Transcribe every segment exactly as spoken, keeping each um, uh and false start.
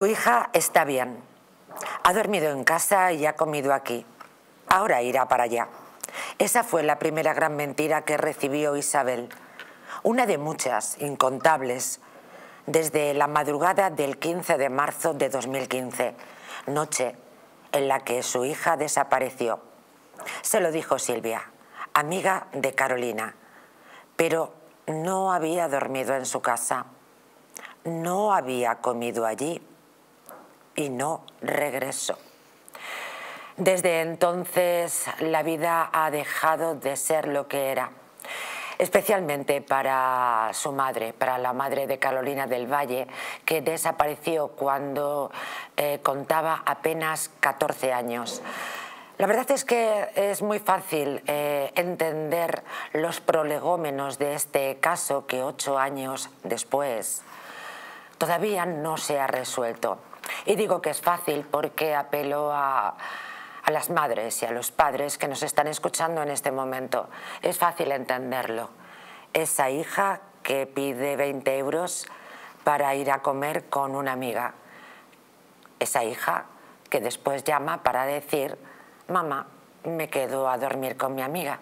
Tu hija está bien. Ha dormido en casa y ha comido aquí. Ahora irá para allá. Esa fue la primera gran mentira que recibió Isabel. Una de muchas, incontables, desde la madrugada del quince de marzo de dos mil quince, noche en la que su hija desapareció. Se lo dijo Silvia, amiga de Carolina, pero no había dormido en su casa, no había comido allí y no regresó. Desde entonces la vida ha dejado de ser lo que era, especialmente para su madre, para la madre de Carolina del Valle, que desapareció cuando eh, contaba apenas catorce años. La verdad es que es muy fácil eh, entender los prolegómenos de este caso que ocho años después todavía no se ha resuelto. Y digo que es fácil porque apelo a... a las madres y a los padres que nos están escuchando en este momento. Es fácil entenderlo. Esa hija que pide veinte euros para ir a comer con una amiga. Esa hija que después llama para decir, mamá, me quedo a dormir con mi amiga.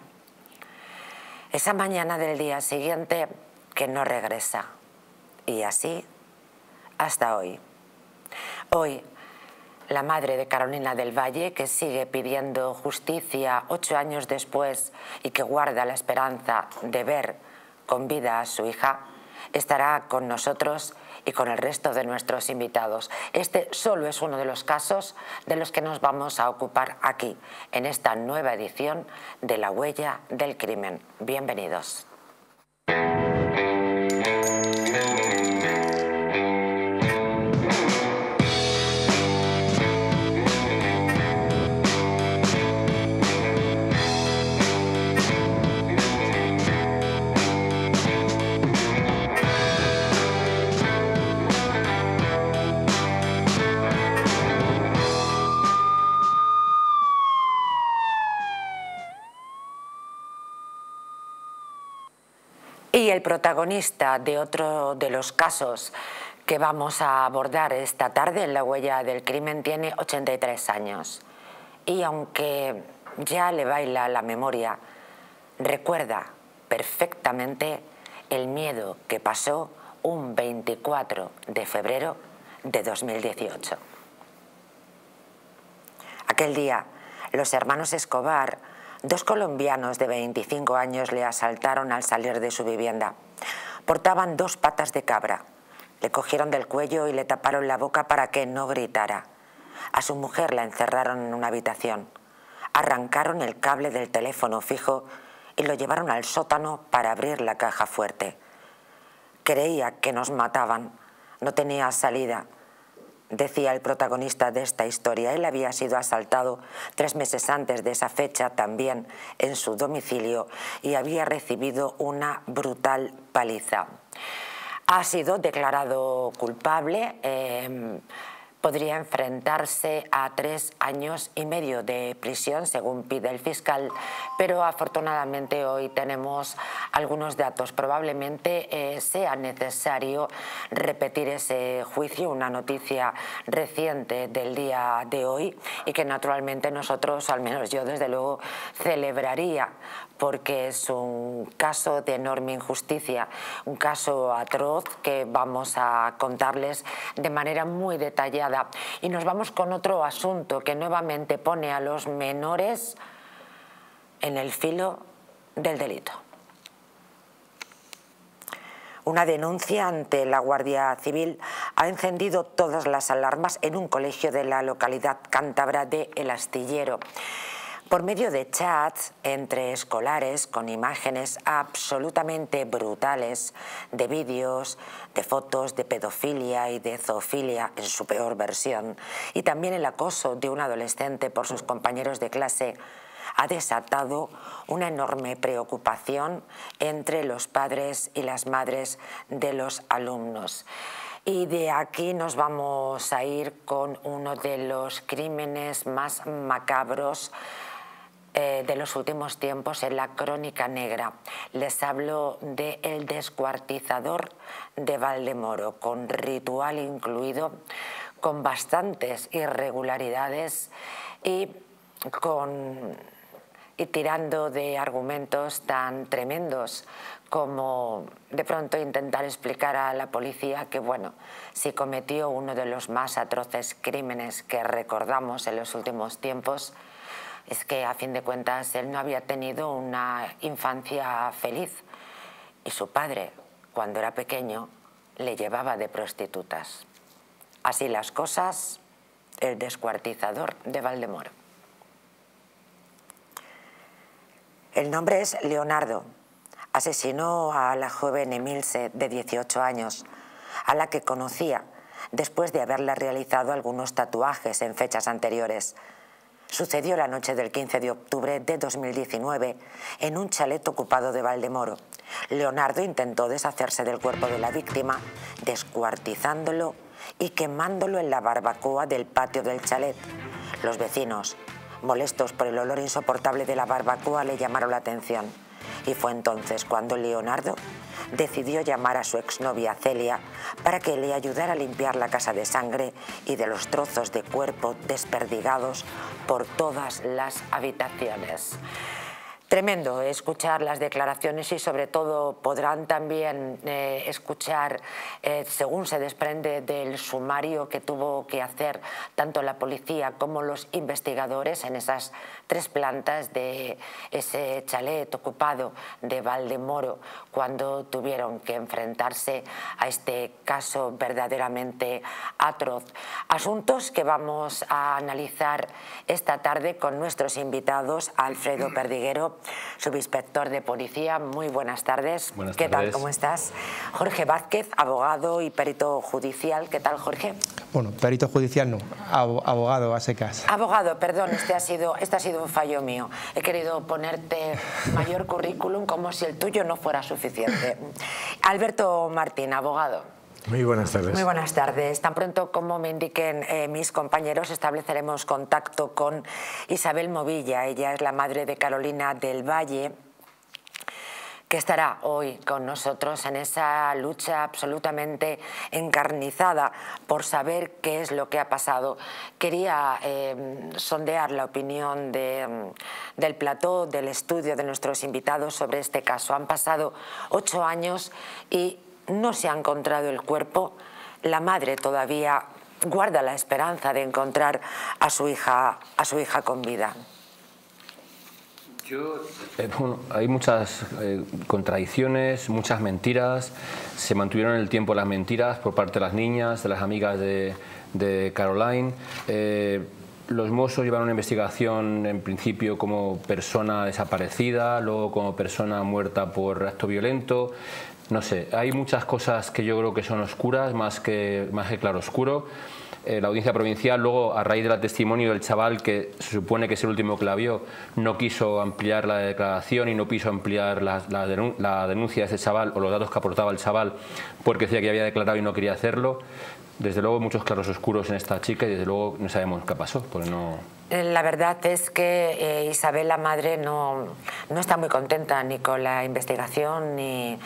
Esa mañana del día siguiente que no regresa. Y así hasta hoy. Hoy, la madre de Carolina del Valle, que sigue pidiendo justicia ocho años después y que guarda la esperanza de ver con vida a su hija, estará con nosotros y con el resto de nuestros invitados. Este solo es uno de los casos de los que nos vamos a ocupar aquí, en esta nueva edición de La Huella del Crimen. Bienvenidos. Y el protagonista de otro de los casos que vamos a abordar esta tarde en La Huella del Crimen tiene ochenta y tres años. Y aunque ya le baila la memoria, recuerda perfectamente el miedo que pasó un veinticuatro de febrero de dos mil dieciocho. Aquel día, los hermanos Escobar, dos colombianos de veinticinco años, le asaltaron al salir de su vivienda. Portaban dos patas de cabra. Le cogieron del cuello y le taparon la boca para que no gritara. A su mujer la encerraron en una habitación. Arrancaron el cable del teléfono fijo y lo llevaron al sótano para abrir la caja fuerte. Creía que nos mataban. No tenía salida, decía el protagonista de esta historia. Él había sido asaltado tres meses antes de esa fecha también en su domicilio y había recibido una brutal paliza. Ha sido declarado culpable. Eh, podría enfrentarse a tres años y medio de prisión, según pide el fiscal, pero afortunadamente hoy tenemos algunos datos. Probablemente eh, sea necesario repetir ese juicio, una noticia reciente del día de hoy y que naturalmente nosotros, al menos yo desde luego, celebraría, porque es un caso de enorme injusticia, un caso atroz que vamos a contarles de manera muy detallada. Y nos vamos con otro asunto que nuevamente pone a los menores en el filo del delito. Una denuncia ante la Guardia Civil ha encendido todas las alarmas en un colegio de la localidad cántabra de El Astillero. Por medio de chats entre escolares con imágenes absolutamente brutales de vídeos, de fotos de pedofilia y de zoofilia en su peor versión, y también el acoso de un adolescente por sus compañeros de clase, ha desatado una enorme preocupación entre los padres y las madres de los alumnos. Y de aquí nos vamos a ir con uno de los crímenes más macabros eh, de los últimos tiempos en la crónica negra. Les hablo de El descuartizador de Valdemoro, con ritual incluido, con bastantes irregularidades y, con, y tirando de argumentos tan tremendos como de pronto intentar explicar a la policía que, bueno, si cometió uno de los más atroces crímenes que recordamos en los últimos tiempos, es que a fin de cuentas él no había tenido una infancia feliz y su padre, cuando era pequeño, le llevaba de prostitutas. Así las cosas, el descuartizador de Valdemoro. El nombre es Leonardo. Asesinó a la joven Emilse, de dieciocho años, a la que conocía después de haberle realizado algunos tatuajes en fechas anteriores. Sucedió la noche del quince de octubre de dos mil diecinueve en un chalet ocupado de Valdemoro. Leonardo intentó deshacerse del cuerpo de la víctima, descuartizándolo y quemándolo en la barbacoa del patio del chalet. Los vecinos, molestos por el olor insoportable de la barbacoa, le llamaron la atención. Y fue entonces cuando Leonardo decidió llamar a su exnovia Celia para que le ayudara a limpiar la casa de sangre y de los trozos de cuerpo desperdigados por todas las habitaciones. Tremendo escuchar las declaraciones y sobre todo podrán también eh, escuchar, eh, según se desprende del sumario que tuvo que hacer tanto la policía como los investigadores en esas tres plantas de ese chalet ocupado de Valdemoro, cuando tuvieron que enfrentarse a este caso verdaderamente atroz. Asuntos que vamos a analizar esta tarde con nuestros invitados, Alfredo Perdiguero, subinspector de policía. Muy buenas tardes. Buenas ¿Qué tardes. tal? ¿Cómo estás? Jorge Vázquez, abogado y perito judicial. ¿Qué tal, Jorge? Bueno, perito judicial no, abogado a secas. Abogado, perdón, este ha sido, este ha sido un fallo mío. He querido ponerte mayor currículum como si el tuyo no fuera suficiente. Alberto Martín, abogado. Muy buenas tardes. Muy buenas tardes. Tan pronto como me indiquen eh, mis compañeros, estableceremos contacto con Isabel Movilla. Ella es la madre de Carolina del Valle, que estará hoy con nosotros en esa lucha absolutamente encarnizada por saber qué es lo que ha pasado. Quería eh, sondear la opinión de, del plató, del estudio de nuestros invitados sobre este caso. Han pasado ocho años y no se ha encontrado el cuerpo. La madre todavía guarda la esperanza de encontrar a su hija, a su hija con vida. Yo, eh, bueno, hay muchas eh, contradicciones, muchas mentiras. Se mantuvieron en el tiempo las mentiras por parte de las niñas, de las amigas de, de Caroline. Eh, Los Mossos llevaron una investigación en principio como persona desaparecida, luego como persona muerta por acto violento. No sé, hay muchas cosas que yo creo que son oscuras, más que, más que claroscuro. Eh, la audiencia provincial, luego, a raíz del testimonio del chaval, que se supone que es el último que la vio, no quiso ampliar la declaración y no quiso ampliar la, la, denun la denuncia de ese chaval o los datos que aportaba el chaval porque decía que había declarado y no quería hacerlo. Desde luego muchos claros oscuros en esta chica y desde luego no sabemos qué pasó, porque no... La verdad es que eh, Isabel, la madre, no, no está muy contenta ni con la investigación ni,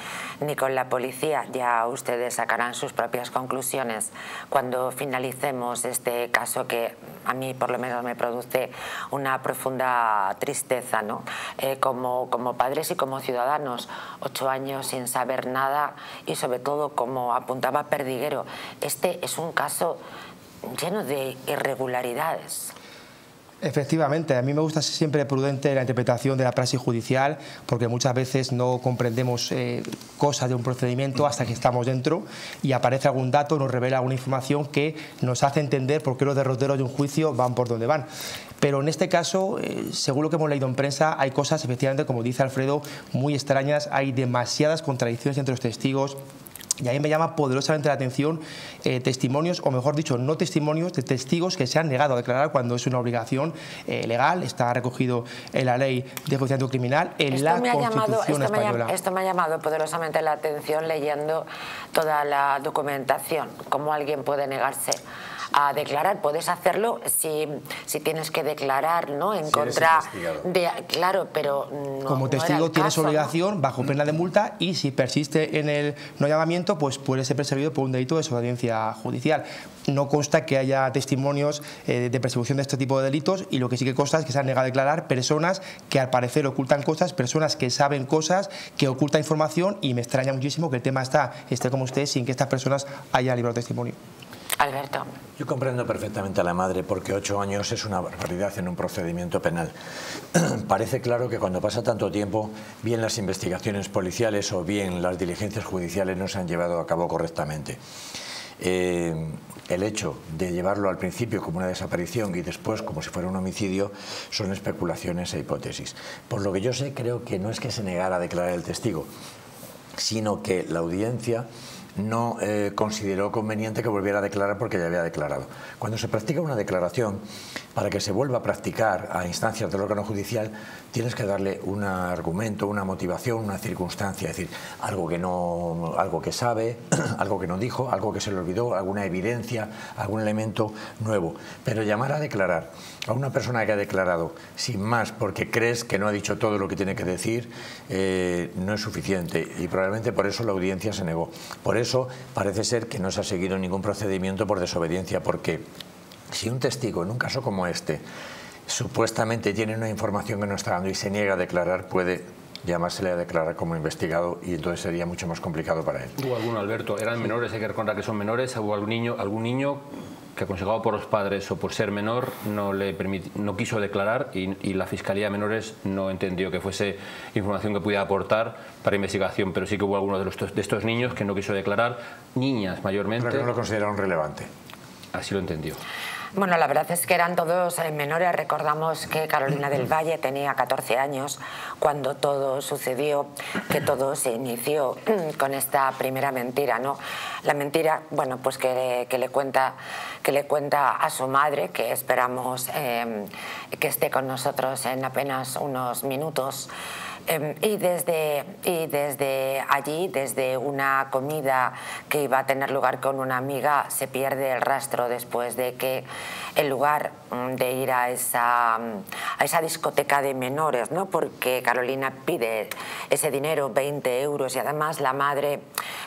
ni con la policía. Ya ustedes sacarán sus propias conclusiones cuando finalicemos este caso, que a mí por lo menos me produce una profunda tristeza, ¿no? Eh, como, como padres y como ciudadanos, ocho años sin saber nada y sobre todo, como apuntaba Perdiguero, este es un caso lleno de irregularidades. Efectivamente, a mí me gusta ser siempre prudente la interpretación de la praxis judicial, porque muchas veces no comprendemos eh, cosas de un procedimiento hasta que estamos dentro y aparece algún dato, nos revela alguna información que nos hace entender por qué los derroteros de un juicio van por donde van. Pero en este caso, eh, según lo que hemos leído en prensa, hay cosas, efectivamente, como dice Alfredo, muy extrañas, hay demasiadas contradicciones entre los testigos. Y ahí me llama poderosamente la atención eh, testimonios, o mejor dicho, no testimonios, de testigos que se han negado a declarar cuando es una obligación eh, legal, está recogido en la ley de enjuiciamiento criminal, en esto la Constitución llamado, esto española. Me ha, esto me ha llamado poderosamente la atención leyendo toda la documentación, cómo alguien puede negarse a declarar. Puedes hacerlo si, si tienes que declarar, ¿no? En si contra de... Claro, pero no, como testigo no tienes caso, obligación, ¿no?, bajo pena de multa, y si persiste en el no llamamiento, pues puede ser perseguido por un delito de desobediencia judicial. No consta que haya testimonios eh, de persecución de este tipo de delitos, y lo que sí que consta es que se han negado a declarar personas que al parecer ocultan cosas, personas que saben cosas, que ocultan información, y me extraña muchísimo que el tema está, esté como usted, sin que estas personas hayan librado testimonio. Alberto. Yo comprendo perfectamente a la madre, porque ocho años es una barbaridad en un procedimiento penal. Parece claro que cuando pasa tanto tiempo, bien las investigaciones policiales o bien las diligencias judiciales no se han llevado a cabo correctamente. Eh, el hecho de llevarlo al principio como una desaparición y después como si fuera un homicidio son especulaciones e hipótesis. Por lo que yo sé, creo que no es que se negara a declarar el testigo, sino que la audiencia no eh, consideró conveniente que volviera a declarar porque ya había declarado. Cuando se practica una declaración, para que se vuelva a practicar a instancias del órgano judicial, tienes que darle un argumento, una motivación, una circunstancia, es decir, algo que no, algo que sabe, algo que no dijo, algo que se le olvidó, alguna evidencia, algún elemento nuevo. Pero llamar a declarar a una persona que ha declarado sin más porque crees que no ha dicho todo lo que tiene que decir, eh, no es suficiente, y probablemente por eso la audiencia se negó. Por eso parece ser que no se ha seguido ningún procedimiento por desobediencia, porque si un testigo en un caso como este supuestamente tiene una información que no está dando y se niega a declarar, puede llamársele a declarar como investigado, y entonces sería mucho más complicado para él. Hubo alguno, Alberto, eran menores, hay que recordar que son menores, hubo algún niño, algún niño que aconsejado por los padres o por ser menor no le permit, no quiso declarar, y, y la Fiscalía de Menores no entendió que fuese información que pudiera aportar para investigación, pero sí que hubo algunos de, los, de estos niños que no quiso declarar, niñas mayormente. Pero que no lo consideraron relevante. Así lo entendió. Bueno, la verdad es que eran todos menores. Recordamos que Carolina del Valle tenía catorce años cuando todo sucedió, que todo se inició con esta primera mentira, ¿no? La mentira, bueno, pues que, que, le, cuenta, que le cuenta a su madre, que esperamos eh, que esté con nosotros en apenas unos minutos. Eh, y, desde, y desde allí, desde una comida que iba a tener lugar con una amiga, se pierde el rastro después de que, en lugar de ir a esa, a esa discoteca de menores, ¿no?, porque Carolina pide ese dinero, veinte euros, y además la madre,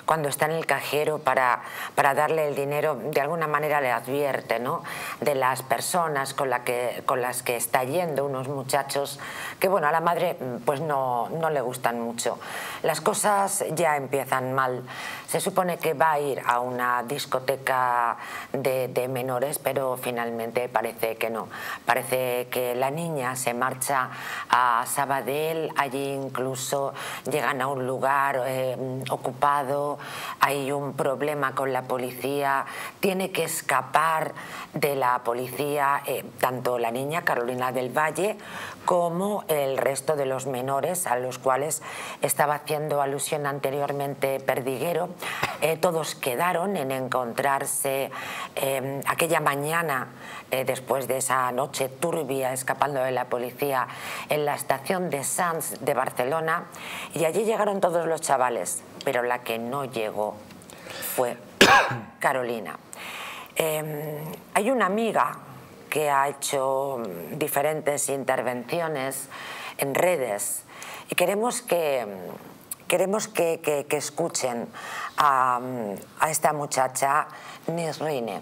cuando está en el cajero para, para darle el dinero, de alguna manera le advierte, ¿no?, de las personas con, la que, con las que está yendo, unos muchachos que, bueno, a la madre pues no, no le gustan mucho. Las cosas ya empiezan mal. Se supone que va a ir a una discoteca de, de menores, pero finalmente parece que no. Parece que la niña se marcha a Sabadell, allí incluso llegan a un lugar eh, ocupado, hay un problema con la policía, tiene que escapar de la policía, eh, tanto la niña Carolina del Valle como el resto de los menores a los cuales estaba haciendo alusión anteriormente Perdiguero. Eh, todos quedaron en encontrarse eh, aquella mañana, eh, después de esa noche turbia, escapando de la policía en la estación de Sants de Barcelona, y allí llegaron todos los chavales, pero la que no llegó fue Carolina. Eh, hay una amiga que ha hecho diferentes intervenciones en redes, y queremos que, queremos que, que, que escuchen a, a esta muchacha, Nesruine.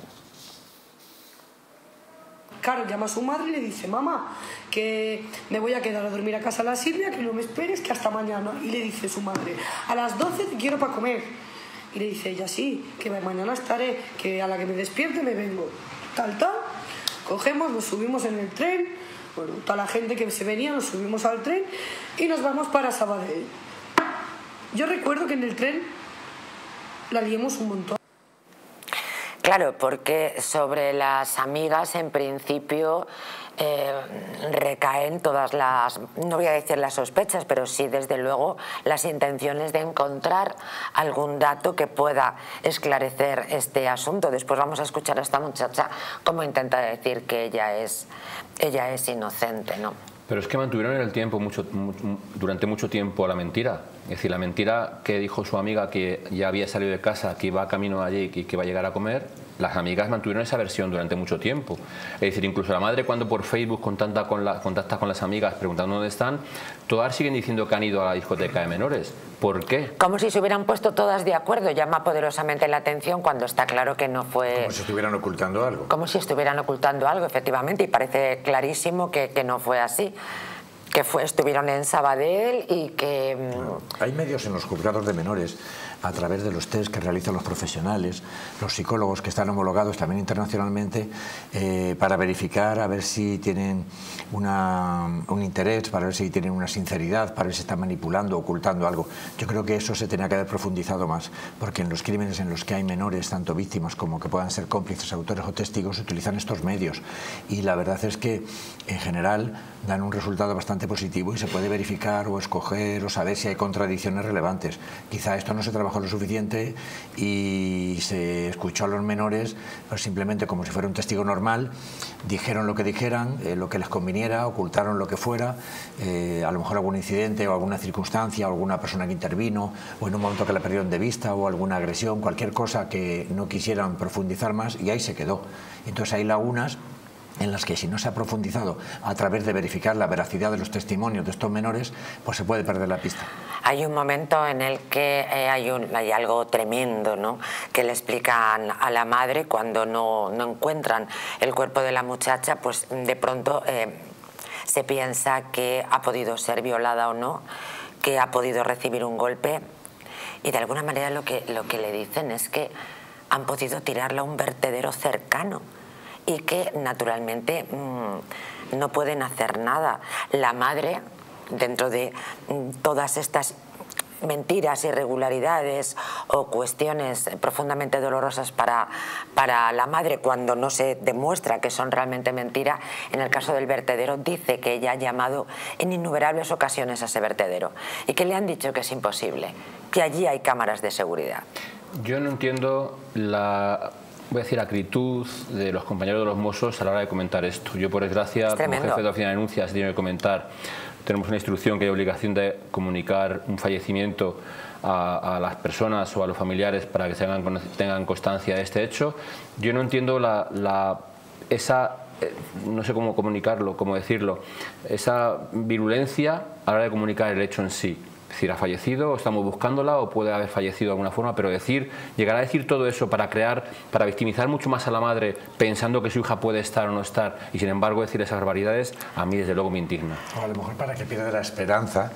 Carol llama a su madre y le dice: mamá, que me voy a quedar a dormir a casa de la Silvia, que no me esperes, que hasta mañana. Y le dice su madre: a las doce te quiero para comer. Y le dice ella: sí, que mañana estaré, que a la que me despierte me vengo. Tal, tal, cogemos, nos subimos en el tren, bueno, toda la gente que se venía, nos subimos al tren y nos vamos para Sabadell. Yo recuerdo que en el tren la liamos un montón. Claro, porque sobre las amigas en principio eh, recaen todas las, no voy a decir las sospechas, pero sí desde luego las intenciones de encontrar algún dato que pueda esclarecer este asunto. Después vamos a escuchar a esta muchacha cómo intenta decir que ella es, ella es inocente, ¿no? Pero es que mantuvieron en el tiempo mucho, mucho, durante mucho tiempo la mentira. Es decir, la mentira que dijo su amiga, que ya había salido de casa, que iba camino allí y que iba a llegar a comer, las amigas mantuvieron esa versión durante mucho tiempo. Es decir, incluso la madre, cuando por Facebook contacta con, la, contacta con las amigas preguntando dónde están, todas siguen diciendo que han ido a la discoteca de menores. ¿Por qué? Como si se hubieran puesto todas de acuerdo. Llama poderosamente la atención cuando está claro que no fue... Como si estuvieran ocultando algo. Como si estuvieran ocultando algo, efectivamente, y parece clarísimo que, que no fue así. Que fue, estuvieron en Sabadell y que... Bueno, hay medios en los juzgados de menores, a través de los test que realizan los profesionales, los psicólogos que están homologados también internacionalmente, eh, para verificar a ver si tienen una, un interés, para ver si tienen una sinceridad, para ver si están manipulando, ocultando algo. Yo creo que eso se tenía que haber profundizado más, porque en los crímenes en los que hay menores, tanto víctimas como que puedan ser cómplices, autores o testigos, se utilizan estos medios. Y la verdad es que, en general, dan un resultado bastante positivo y se puede verificar o escoger o saber si hay contradicciones relevantes. Quizá esto no se trabajó lo suficiente y se escuchó a los menores pues simplemente como si fuera un testigo normal. Dijeron lo que dijeran, eh, lo que les conviniera, ocultaron lo que fuera, eh, a lo mejor algún incidente o alguna circunstancia o alguna persona que intervino o en un momento que la perdieron de vista o alguna agresión, cualquier cosa que no quisieran profundizar más, y ahí se quedó. Entonces hay lagunas en las que si no se ha profundizado a través de verificar la veracidad de los testimonios de estos menores, pues se puede perder la pista. Hay un momento en el que eh, hay, un, hay algo tremendo, ¿no?, que le explican a la madre cuando no, no encuentran el cuerpo de la muchacha, pues de pronto eh, se piensa que ha podido ser violada o no, que ha podido recibir un golpe, y de alguna manera lo que, lo que le dicen es que han podido tirarla a un vertedero cercano y que naturalmente mmm, no pueden hacer nada. La madre, dentro de mmm, todas estas mentiras, irregularidades o cuestiones profundamente dolorosas para, para la madre, cuando no se demuestra que son realmente mentiras, en el caso del vertedero dice que ella ha llamado en innumerables ocasiones a ese vertedero y que le han dicho que es imposible, que allí hay cámaras de seguridad. Yo no entiendo la... voy a decir acritud de los compañeros de los Mossos a la hora de comentar esto. Yo, por desgracia, como jefe de oficina de denuncias, he tenido que comentar. Tenemos una instrucción que hay obligación de comunicar un fallecimiento a, a las personas o a los familiares para que tengan, tengan constancia de este hecho. Yo no entiendo la, la, esa... no sé cómo comunicarlo, cómo decirlo, esa virulencia a la hora de comunicar el hecho en sí. Es decir, ha fallecido, o estamos buscándola, o puede haber fallecido de alguna forma, pero decir, llegar a decir todo eso para crear, para victimizar mucho más a la madre, pensando que su hija puede estar o no estar, y sin embargo decir esas barbaridades, a mí desde luego me indigna. O a lo mejor para que pierda la esperanza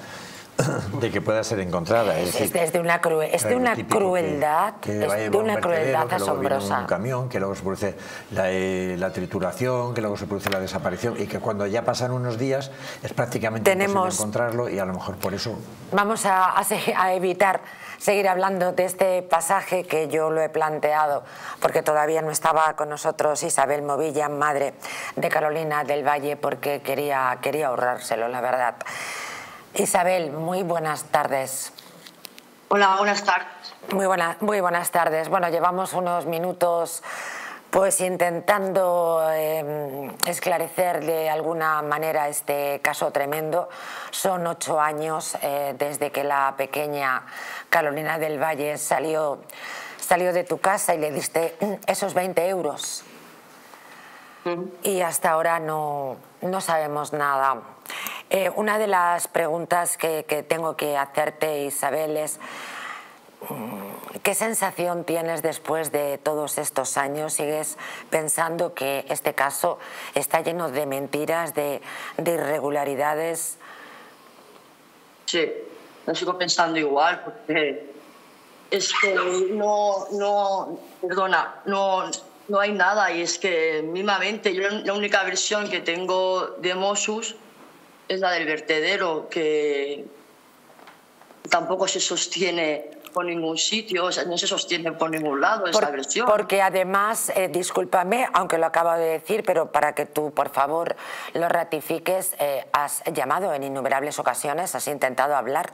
de que pueda ser encontrada. Es, es, es de una, cru es de una crueldad, que, que es de una un crueldad asombrosa. Un camión, que luego se produce la, eh, la trituración, que luego se produce la desaparición, y que cuando ya pasan unos días es prácticamente imposible encontrarlo, y a lo mejor por eso... Vamos a, a, a evitar seguir hablando de este pasaje, que yo lo he planteado porque todavía no estaba con nosotros Isabel Movilla, madre de Carolina del Valle, porque quería, quería ahorrárselo, la verdad. Isabel, muy buenas tardes. Hola, buenas tardes. Muy, buena, muy buenas tardes. Bueno, llevamos unos minutos pues intentando eh, esclarecer de alguna manera este caso tremendo. Son ocho años eh, desde que la pequeña Carolina del Valle salió, salió de tu casa y le diste esos veinte euros. Uh-huh. Y hasta ahora no, no sabemos nada. Eh, una de las preguntas que, que tengo que hacerte, Isabel, es ¿qué sensación tienes después de todos estos años? ¿Sigues pensando que este caso está lleno de mentiras, de, de irregularidades? Sí, lo sigo pensando igual, porque es que no, no, perdona, no... no hay nada, y es que mismamente yo la única versión que tengo de Mossos es la del vertedero, que tampoco se sostiene por ningún sitio, o sea, no se sostiene por ningún lado esa por, versión. Porque además, eh, discúlpame, aunque lo acabo de decir, pero para que tú, por favor, lo ratifiques, eh, has llamado en innumerables ocasiones, has intentado hablar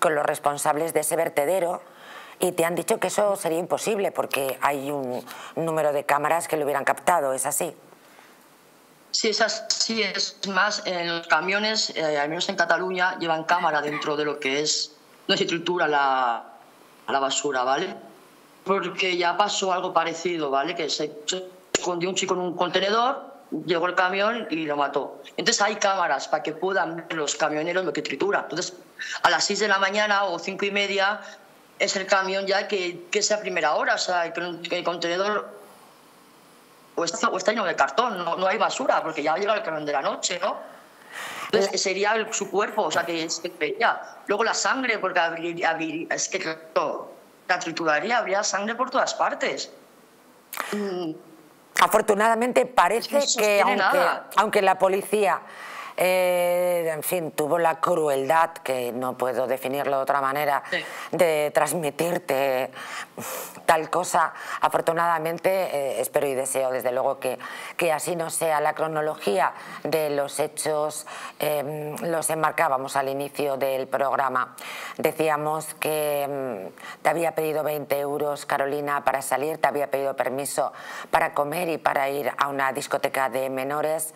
con los responsables de ese vertedero, y te han dicho que eso sería imposible porque hay un número de cámaras que lo hubieran captado, ¿es así? Sí, es así. Es más, en los camiones, eh, al menos en Cataluña, llevan cámara dentro de lo que es, no se tritura la, la basura, ¿vale? porque ya pasó algo parecido, ¿vale? Que se escondió un chico en un contenedor, llegó el camión y lo mató. Entonces hay cámaras para que puedan ver los camioneros lo que trituran. Entonces a las seis de la mañana o cinco y media es el camión ya que, que sea primera hora, o sea, que el contenedor o está, o está lleno de cartón, no, no hay basura, porque ya llega el camión de la noche, ¿no? Entonces sería el, su cuerpo, o sea, que se veía. Luego la sangre, porque abrir, abrir, es que no, la trituraría, habría sangre por todas partes. Mm. Afortunadamente parece es que, que aunque, aunque la policía, eh, en fin, tuvo la crueldad, que no puedo definirlo de otra manera, sí, de transmitirte tal cosa, afortunadamente eh, espero y deseo desde luego que, que así no sea. La cronología de los hechos eh, los enmarcábamos al inicio del programa. Decíamos que eh, te había pedido veinte euros, Carolina, para salir, te había pedido permiso para comer y para ir a una discoteca de menores.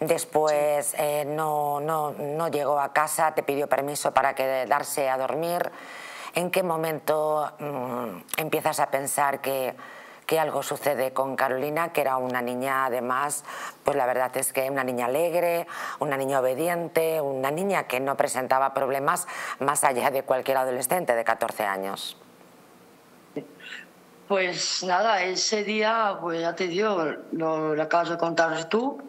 Después sí, eh, no, no, no llegó a casa, te pidió permiso para quedarse a dormir. ¿En qué momento mm, empiezas a pensar que, que algo sucede con Carolina, que era una niña además, pues la verdad es que una niña alegre, una niña obediente, una niña que no presentaba problemas más allá de cualquier adolescente de catorce años? Pues nada, ese día, pues ya te digo, lo, lo acabas de contar tú,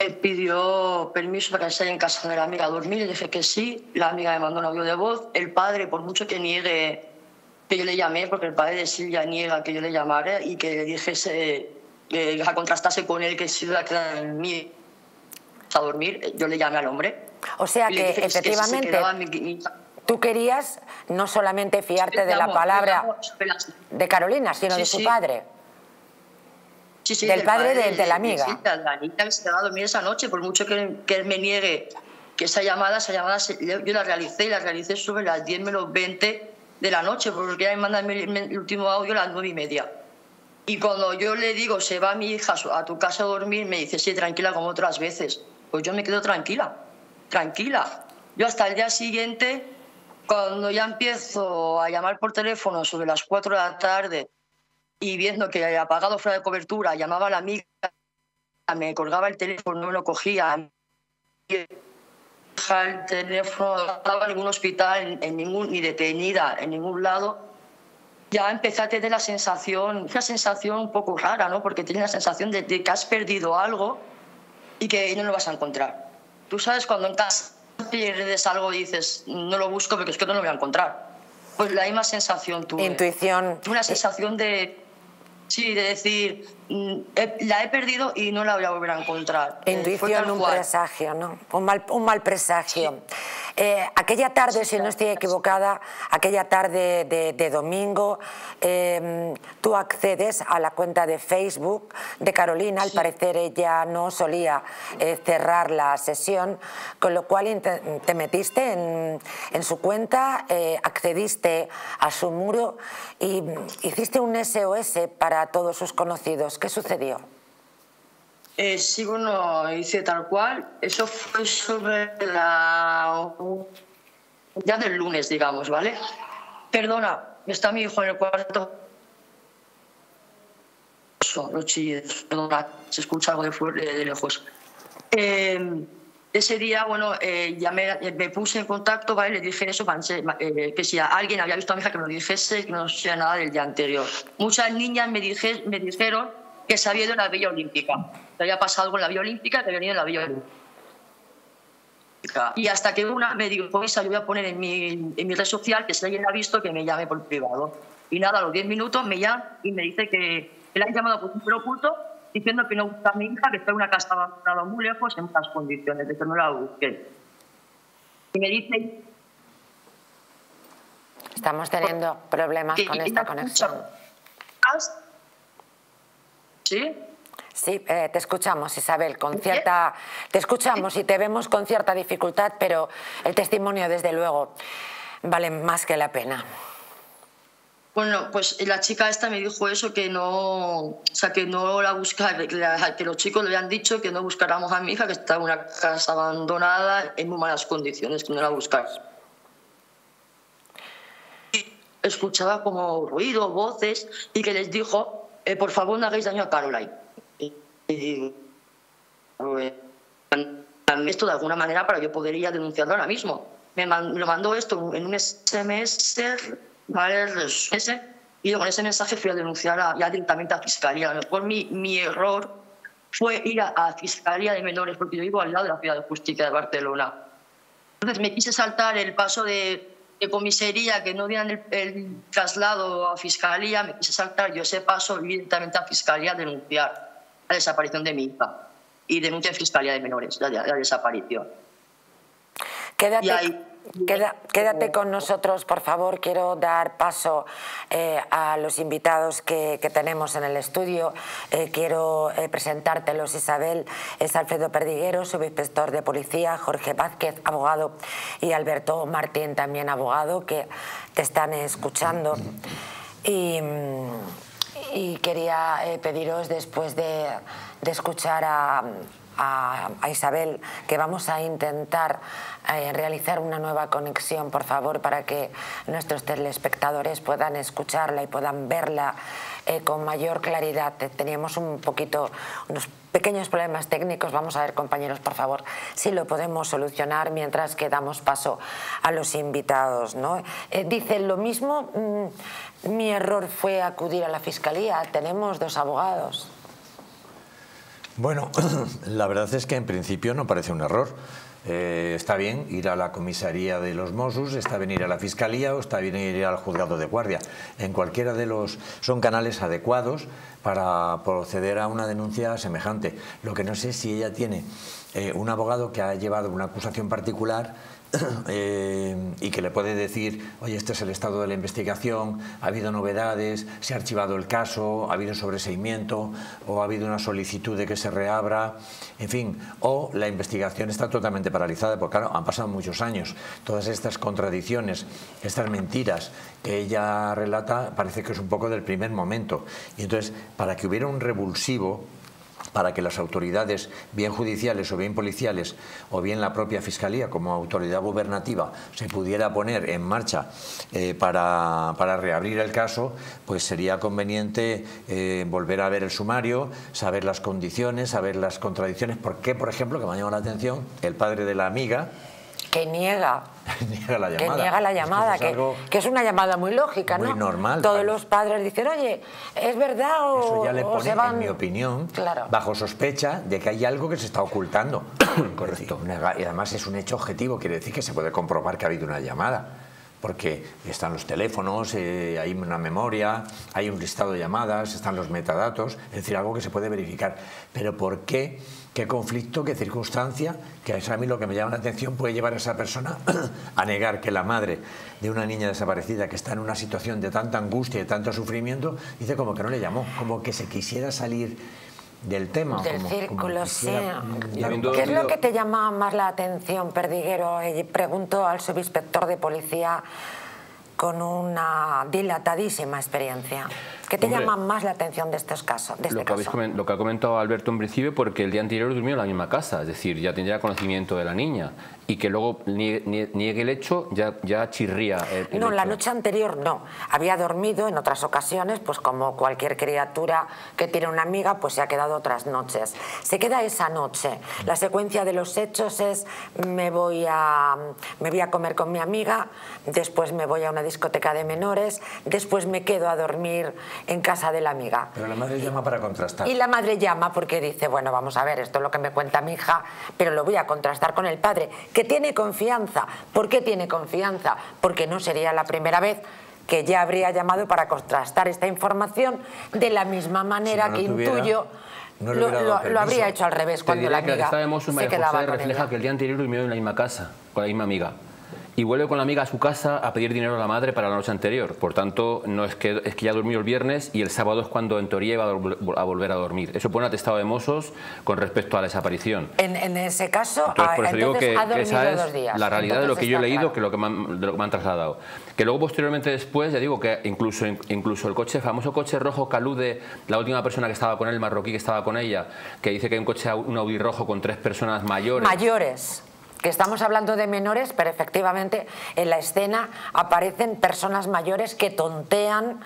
me pidió permiso para que esté en casa de la amiga a dormir, le dije que sí, la amiga me mandó un audio de voz, el padre, por mucho que niegue que yo le llamé, porque el padre de Silvia niega que yo le llamara y que le dijese, que contrastase con él que Silvia quedaba en mí a dormir, yo le llamé al hombre. O sea que efectivamente tú querías no solamente fiarte de la palabra de Carolina, sino de su padre. Sí, sí, del, del padre, padre de, de la amiga. Sí, de la niña que se va a dormir esa noche, por mucho que, que él me niegue que esa llamada, esa llamada se, yo la realicé y la realicé sobre las diez menos veinte de la noche, porque ya me manda el, el último audio a las nueve y media. Y cuando yo le digo, se va mi hija a tu casa a dormir, me dice, sí, tranquila como otras veces. Pues yo me quedo tranquila, tranquila. Yo hasta el día siguiente, cuando ya empiezo a llamar por teléfono sobre las cuatro de la tarde, y viendo que apagado fuera de cobertura, llamaba a la amiga, me colgaba el teléfono, no me lo cogía, el teléfono no estaba en ningún hospital, en ningún, ni detenida, en ningún lado, ya empecé a tener la sensación, una sensación un poco rara, ¿no? Porque tienes la sensación de, de que has perdido algo y que no lo vas a encontrar. Tú sabes, cuando en casa pierdes algo dices, no lo busco porque es que no lo voy a encontrar. Pues la misma sensación tuve. Intuición. Una sensación de... Sí, de decir, la he perdido y no la voy a volver a encontrar. Intuición, un presagio, ¿no? Un mal, un mal presagio. Sí. Eh, aquella tarde, sí, si claro, no estoy equivocada, aquella tarde de, de domingo, eh, tú accedes a la cuenta de Facebook de Carolina. Sí. Al parecer ella no solía eh, cerrar la sesión, con lo cual te metiste en, en su cuenta, eh, accediste a su muro y hiciste un S O S para a todos sus conocidos. ¿Qué sucedió? Eh, sí, bueno, hice tal cual. Eso fue sobre la... ya del lunes, digamos, ¿vale? Perdona, está mi hijo en el cuarto. Los chillidos, perdona, se escucha algo de, fuera, de lejos. Eh, ese día, bueno, eh, ya me, me puse en contacto, ¿vale? Le dije eso, pensé, eh, que si alguien había visto a mi hija que me lo dijese, que no sea nada del día anterior. Muchas niñas me, dije, me dijeron que se había ido a la Villa Olímpica, que había pasado algo en la Villa Olímpica, que había ido a la Villa Olímpica. Y hasta que una me dijo, pues yo voy a poner en mi, en mi red social que si alguien ha visto que me llame por privado. Y nada, a los diez minutos me llama y me dice que, que le han llamado por un número oculto, diciendo que no gusta a mi hija, que está en una casa abandonada muy lejos, en estas condiciones, de que no la busque. Y me dice... Estamos teniendo problemas con esta conexión. Escucha. ¿Sí? Sí, eh, te escuchamos, Isabel, con cierta... Te escuchamos y te vemos con cierta dificultad, pero el testimonio, desde luego, vale más que la pena. Bueno, pues la chica esta me dijo eso, que no, o sea, que no la buscara, que los chicos le habían dicho que no buscáramos a mi hija, que estaba en una casa abandonada en muy malas condiciones, que no la buscáramos. escuchaba como ruido, voces, y que les dijo, eh, por favor no hagáis daño a Caroline. Y, y, esto de alguna manera para yo podería denunciarlo ahora mismo. Me, man, me lo mandó esto en un S M S, ¿vale? Y yo con ese mensaje fui a denunciar a, ya directamente a Fiscalía. A lo mejor mi, mi error fue ir a, a Fiscalía de Menores, porque yo vivo al lado de la Ciudad de Justicia de Barcelona. Entonces me quise saltar el paso de, de comisaría, que no dieran el, el traslado a Fiscalía, me quise saltar yo ese paso directamente a Fiscalía a denunciar la desaparición de mi hija. Y denuncia en Fiscalía de Menores, la, la desaparición. Quédate, ahí... queda, quédate con nosotros, por favor. Quiero dar paso eh, a los invitados que, que tenemos en el estudio. Eh, quiero eh, presentártelos, Isabel. Es Alfredo Perdiguero, subinspector de policía, Jorge Vázquez, abogado, y Alberto Martín, también abogado, que te están escuchando. Y... Y quería eh, pediros, después de, de escuchar a, a, a Isabel, que vamos a intentar eh, realizar una nueva conexión, por favor, para que nuestros telespectadores puedan escucharla y puedan verla eh, con mayor claridad. Teníamos un poquito, unos pequeños problemas técnicos. Vamos a ver, compañeros, por favor, si lo podemos solucionar mientras que damos paso a los invitados, ¿no? Eh, dice lo mismo... Mmm, mi error fue acudir a la Fiscalía. Tenemos dos abogados. Bueno, la verdad es que en principio no parece un error. Eh, está bien ir a la comisaría de los Mossos, está bien ir a la Fiscalía o está bien ir al juzgado de guardia. En cualquiera de los... son canales adecuados para proceder a una denuncia semejante. Lo que no sé si ella tiene eh, un abogado que ha llevado una acusación particular... Eh, y que le puede decir, oye, este es el estado de la investigación, ha habido novedades, se ha archivado el caso, ha habido sobreseimiento o ha habido una solicitud de que se reabra, en fin, o la investigación está totalmente paralizada, porque claro, han pasado muchos años. Todas estas contradicciones, estas mentiras que ella relata, parece que es un poco del primer momento. Y entonces, para que hubiera un revulsivo, para que las autoridades, bien judiciales o bien policiales, o bien la propia Fiscalía como autoridad gubernativa, se pudiera poner en marcha eh, para, para reabrir el caso, pues sería conveniente eh, volver a ver el sumario, saber las condiciones, saber las contradicciones. Porque, por ejemplo, que me ha llamado la atención, el padre de la amiga... Que niega, niega la llamada, que, niega la llamada es que, es que, algo... que es una llamada muy lógica, muy ¿no? normal. Todos claro. los padres dicen, oye, ¿es verdad o eso ya le pone, se van... en mi opinión, claro. bajo sospecha de que hay algo que se está ocultando. Correcto. Y además es un hecho objetivo, quiere decir que se puede comprobar que ha habido una llamada. Porque están los teléfonos, eh, hay una memoria, hay un listado de llamadas, están los metadatos, es decir, algo que se puede verificar. Pero ¿por qué? ¿Qué conflicto? ¿Qué circunstancia? Que es a mí lo que me llama la atención, puede llevar a esa persona a negar que la madre de una niña desaparecida que está en una situación de tanta angustia y de tanto sufrimiento, dice como que no le llamó, como que se quisiera salir... del tema. Del como, círculo, sí. ¿Qué es lo que te llama más la atención, Perdiguero? Pregunto al subinspector de policía con una dilatadísima experiencia. ¿Qué te Hombre, llama más la atención de estos casos? De este lo, que caso? Lo que ha comentado Alberto en principio, porque el día anterior durmió en la misma casa, es decir, ya tendría conocimiento de la niña. Y que luego niegue, niegue el hecho, ya, ya chirría el, el No, hecho. La noche anterior no. Había dormido en otras ocasiones, pues como cualquier criatura que tiene una amiga, pues se ha quedado otras noches. Se queda esa noche. La secuencia de los hechos es, me voy a, me voy a comer con mi amiga, después me voy a una discoteca de menores, después me quedo a dormir en casa de la amiga. Pero la madre llama para contrastar. Y la madre llama porque dice, bueno, vamos a ver, esto es lo que me cuenta mi hija, pero lo voy a contrastar con el padre, que tiene confianza. ¿Por qué tiene confianza? Porque no sería la primera vez que ya habría llamado para contrastar esta información de la misma manera si no que tuviera, intuyo no lo, lo, lo habría hecho al revés. Te cuando la amiga que la se María quedaba José con refleja ella. Que el día anterior durmió en la misma casa, con la misma amiga. Y vuelve con la amiga a su casa a pedir dinero a la madre para la noche anterior. Por tanto, no es que, es que ya durmió el viernes y el sábado es cuando en teoría iba a, a volver a dormir. Eso pone un atestado de Mossos con respecto a la desaparición. En, en ese caso, entonces, por eso digo que, ha dormido esa es dos días. La realidad entonces, de lo que yo he leído, claro. que lo que me han, de lo que me han trasladado. Que luego, posteriormente, después, ya digo que incluso, incluso el coche, famoso coche rojo que alude la última persona que estaba con él, el marroquí que estaba con ella, que dice que hay un coche, un Audi rojo con tres personas mayores. Mayores. que estamos hablando de menores, pero efectivamente en la escena aparecen personas mayores que tontean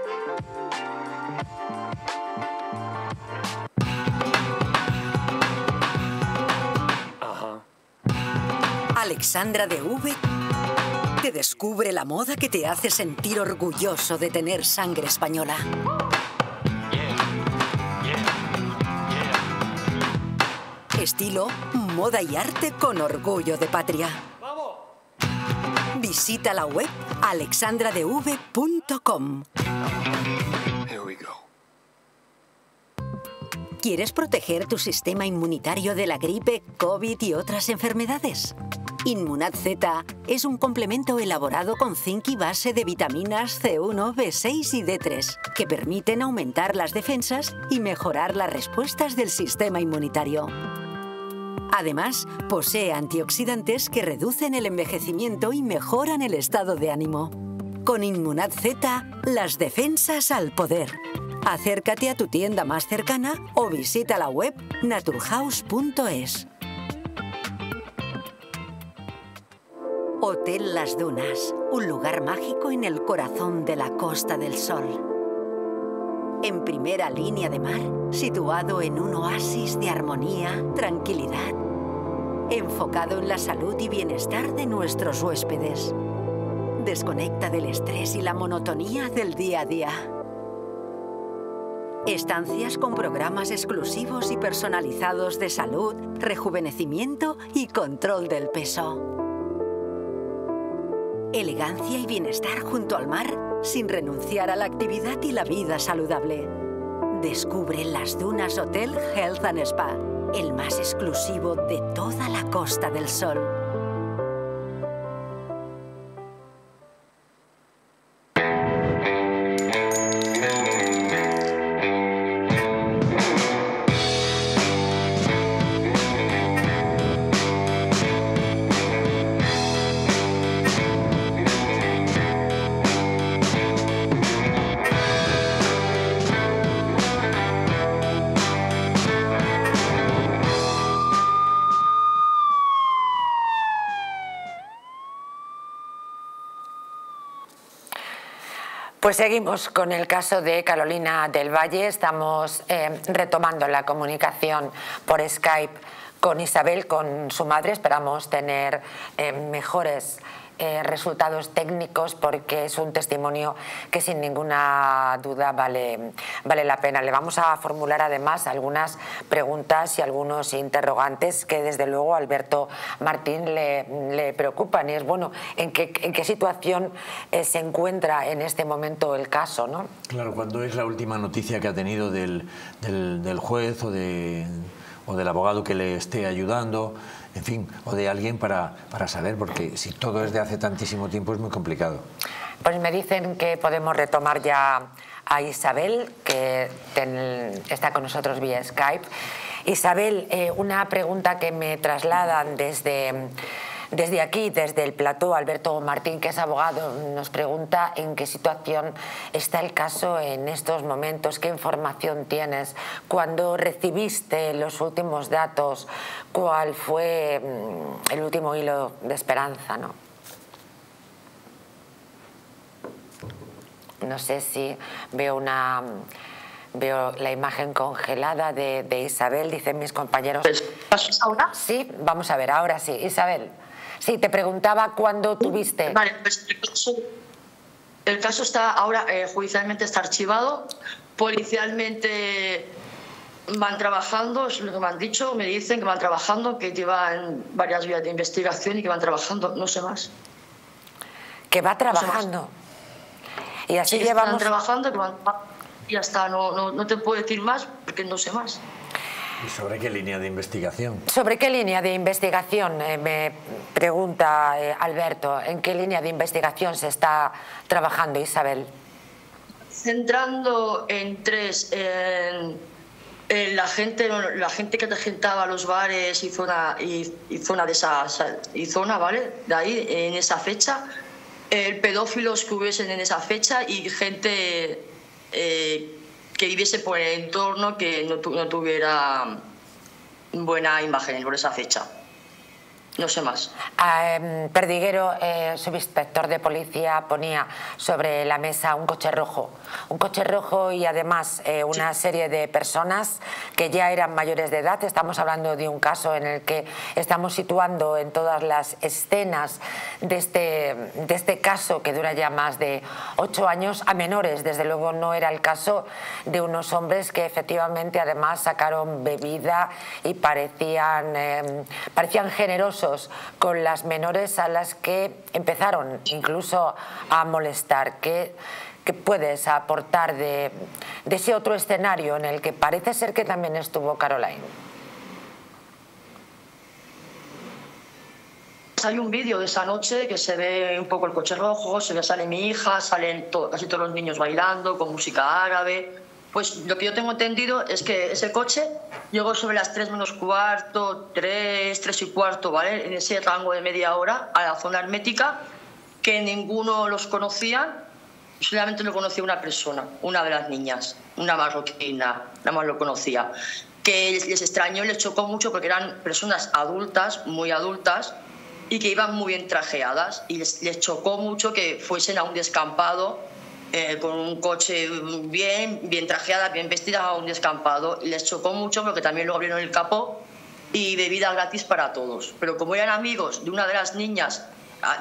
Alexandra de V te descubre la moda que te hace sentir orgulloso de tener sangre española. Estilo, moda y arte con orgullo de patria. Visita la web alexandra de v punto com. ¿Quieres proteger tu sistema inmunitario de la gripe, COVID y otras enfermedades? Inmunad Z es un complemento elaborado con zinc y base de vitaminas ce uno, be seis y de tres que permiten aumentar las defensas y mejorar las respuestas del sistema inmunitario. Además, posee antioxidantes que reducen el envejecimiento y mejoran el estado de ánimo. Con Inmunad Z, las defensas al poder. Acércate a tu tienda más cercana o visita la web naturhaus punto es. Hotel Las Dunas, un lugar mágico en el corazón de la Costa del Sol. En primera línea de mar, situado en un oasis de armonía, tranquilidad, enfocado en la salud y bienestar de nuestros huéspedes. Desconecta del estrés y la monotonía del día a día. Estancias con programas exclusivos y personalizados de salud, rejuvenecimiento y control del peso. Elegancia y bienestar junto al mar, sin renunciar a la actividad y la vida saludable. Descubre Las Dunas Hotel Health and Spa, el más exclusivo de toda la Costa del Sol. Pues seguimos con el caso de Carolina del Valle. Estamos eh, retomando la comunicación por Skype con Isabel, con su madre. Esperamos tener eh, mejores eh, resultados técnicos porque es un testimonio que sin ninguna duda vale, vale la pena. Le vamos a formular además algunas preguntas y algunos interrogantes que desde luego a Alberto Martín le, le preocupan. Y es bueno, ¿en qué, en qué situación eh, se encuentra en este momento el caso, ¿no? Claro, ¿cuándo es la última noticia que ha tenido del, del, del juez o de... o del abogado que le esté ayudando, en fin, o de alguien para, para saber, porque si todo es de hace tantísimo tiempo es muy complicado. Pues me dicen que podemos retomar ya a Isabel, que ten, está con nosotros vía Skype. Isabel, eh, una pregunta que me trasladan desde, desde aquí, desde el plató. Alberto Martín, que es abogado, nos pregunta en qué situación está el caso en estos momentos, qué información tienes, cuándo recibiste los últimos datos, cuál fue el último hilo de esperanza, ¿no? No sé si veo una... Veo la imagen congelada de, de Isabel, dicen mis compañeros. ¿Pasas ahora? Sí, vamos a ver, ahora sí. Isabel, sí, te preguntaba cuándo tuviste... Vale, pues el caso, el caso está ahora, eh, judicialmente está archivado, policialmente van trabajando, es lo que me han dicho, me dicen que van trabajando, que llevan varias vías de investigación y que van trabajando, no sé más. ¿Que va trabajando? No sé, y así sí, llevamos... Están trabajando, que van... Ya está, no, no, no te puedo decir más porque no sé más. ¿Y sobre qué línea de investigación? ¿Sobre qué línea de investigación? Eh, me pregunta eh, Alberto, ¿en qué línea de investigación se está trabajando, Isabel? Centrando en tres. En, en la, gente, la gente que regentaba los bares y zona, y, y zona de esa y zona, ¿vale? De ahí, en esa fecha. El pedófilos que hubiesen en esa fecha y gente... Eh, que viviese por el entorno, que no, tu, no tuviera buena imagen por esa fecha. No sé más. Eh, Perdiguero, eh, subinspector de policía, ponía sobre la mesa un coche rojo. Un coche rojo y además eh, una sí. serie de personas que ya eran mayores de edad. Estamos hablando de un caso en el que estamos situando en todas las escenas de este, de este caso, que dura ya más de ocho años, a menores. Desde luego no era el caso de unos hombres que efectivamente además sacaron bebida y parecían, eh, parecían generosos con las menores a las que empezaron incluso a molestar. ¿Qué, qué puedes aportar de, de ese otro escenario en el que parece ser que también estuvo Caroline? Hay un vídeo de esa noche que se ve un poco el coche rojo, se ve, sale mi hija, salen to, casi todos los niños bailando con música árabe. Pues lo que yo tengo entendido es que ese coche llegó sobre las tres menos cuarto, tres, tres y cuarto, ¿vale? En ese rango de media hora a la zona hermética, que ninguno los conocía, solamente lo conocía una persona, una de las niñas, una marroquina, nada más lo conocía. Que les extrañó, les chocó mucho porque eran personas adultas, muy adultas, y que iban muy bien trajeadas. Y les, les chocó mucho que fuesen a un descampado, Eh, con un coche bien, bien trajeada, bien vestida, a un descampado. Les chocó mucho porque también lo abrieron el capó y bebida gratis para todos. Pero como eran amigos de una de las niñas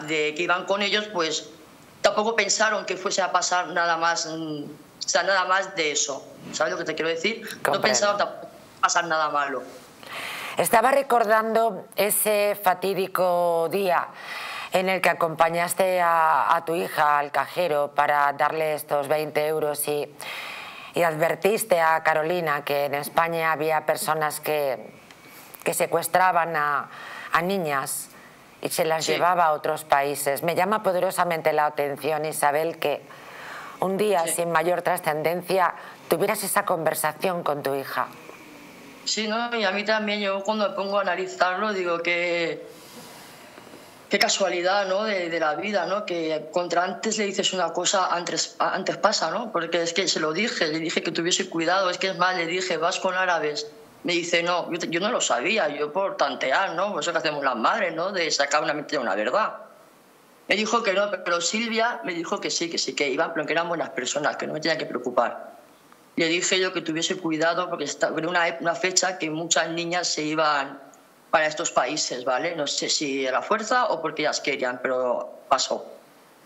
de, que iban con ellos, pues tampoco pensaron que fuese a pasar nada más, o sea, nada más de eso. ¿Sabes lo que te quiero decir? Comprendo. No pensaron tampoco pasar nada malo. Estaba recordando ese fatídico día en el que acompañaste a, a tu hija al cajero para darle estos veinte euros y, y advertiste a Carolina que en España había personas que, que secuestraban a, a niñas y se las sí. llevaba a otros países. Me llama poderosamente la atención, Isabel, que un día sí. sin mayor trascendencia tuvieras esa conversación con tu hija. Sí, no, y a mí también, yo cuando me pongo a analizarlo digo que... Qué casualidad, ¿no? De, de la vida, ¿no? Que contra antes le dices una cosa, antes, antes pasa, ¿no? Porque es que se lo dije, le dije que tuviese cuidado, es que es más, le dije, vas con árabes. Me dice, no, yo, yo no lo sabía, yo por tantear, ¿no? Por eso que hacemos las madres, ¿no? De sacar una mentira, una verdad. Me dijo que no, pero Silvia me dijo que sí, que sí, que iban, pero que eran buenas personas, que no me tenía que preocupar. Le dije yo que tuviese cuidado porque era una, una fecha que muchas niñas se iban para estos países, ¿vale? No sé si a la fuerza o porque ellas querían, pero pasó.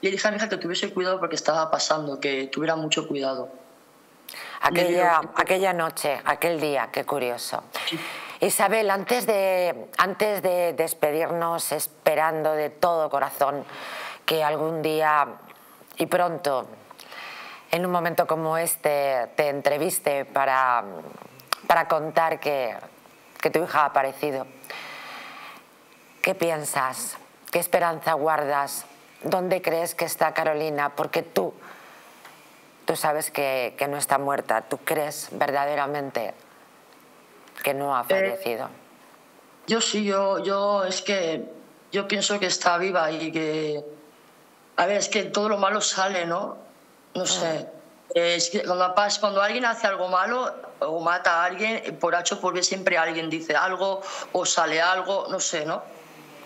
Le dije a mi hija que tuviese cuidado porque estaba pasando, que tuviera mucho cuidado. Aquella, digo... aquella noche, aquel día, qué curioso. Sí. Isabel, antes de, antes de despedirnos, esperando de todo corazón que algún día y pronto, en un momento como este, te entreviste para, para contar que... que tu hija ha aparecido. ¿Qué piensas? ¿Qué esperanza guardas? ¿Dónde crees que está Carolina? Porque tú tú sabes que, que no está muerta. ¿Tú crees verdaderamente que no ha fallecido? Eh, yo sí, yo, yo es que yo pienso que está viva y que... A ver, es que todo lo malo sale, ¿no? No sé. Eh, es que cuando, cuando alguien hace algo malo o mata a alguien, por H o por B siempre alguien dice algo o sale algo, no sé, ¿no?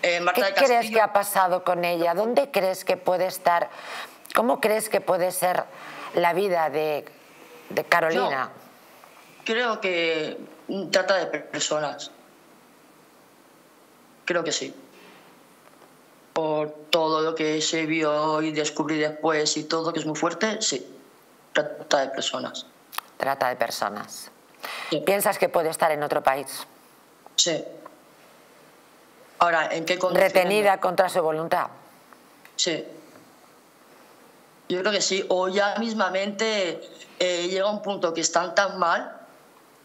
Eh, Marta ¿Qué de Castillo, crees que ha pasado con ella? ¿Dónde crees que puede estar? ¿Cómo crees que puede ser la vida de, de Carolina? Yo creo que trata de personas. Creo que sí. Por todo lo que se vio y descubrí después y todo, que es muy fuerte, sí. Trata de personas. Trata de personas. Sí. ¿Piensas que puede estar en otro país? Sí. Ahora, ¿en qué condiciones? ¿Retenida contra su voluntad? Sí. Yo creo que sí. O ya mismamente eh, llega un punto que están tan mal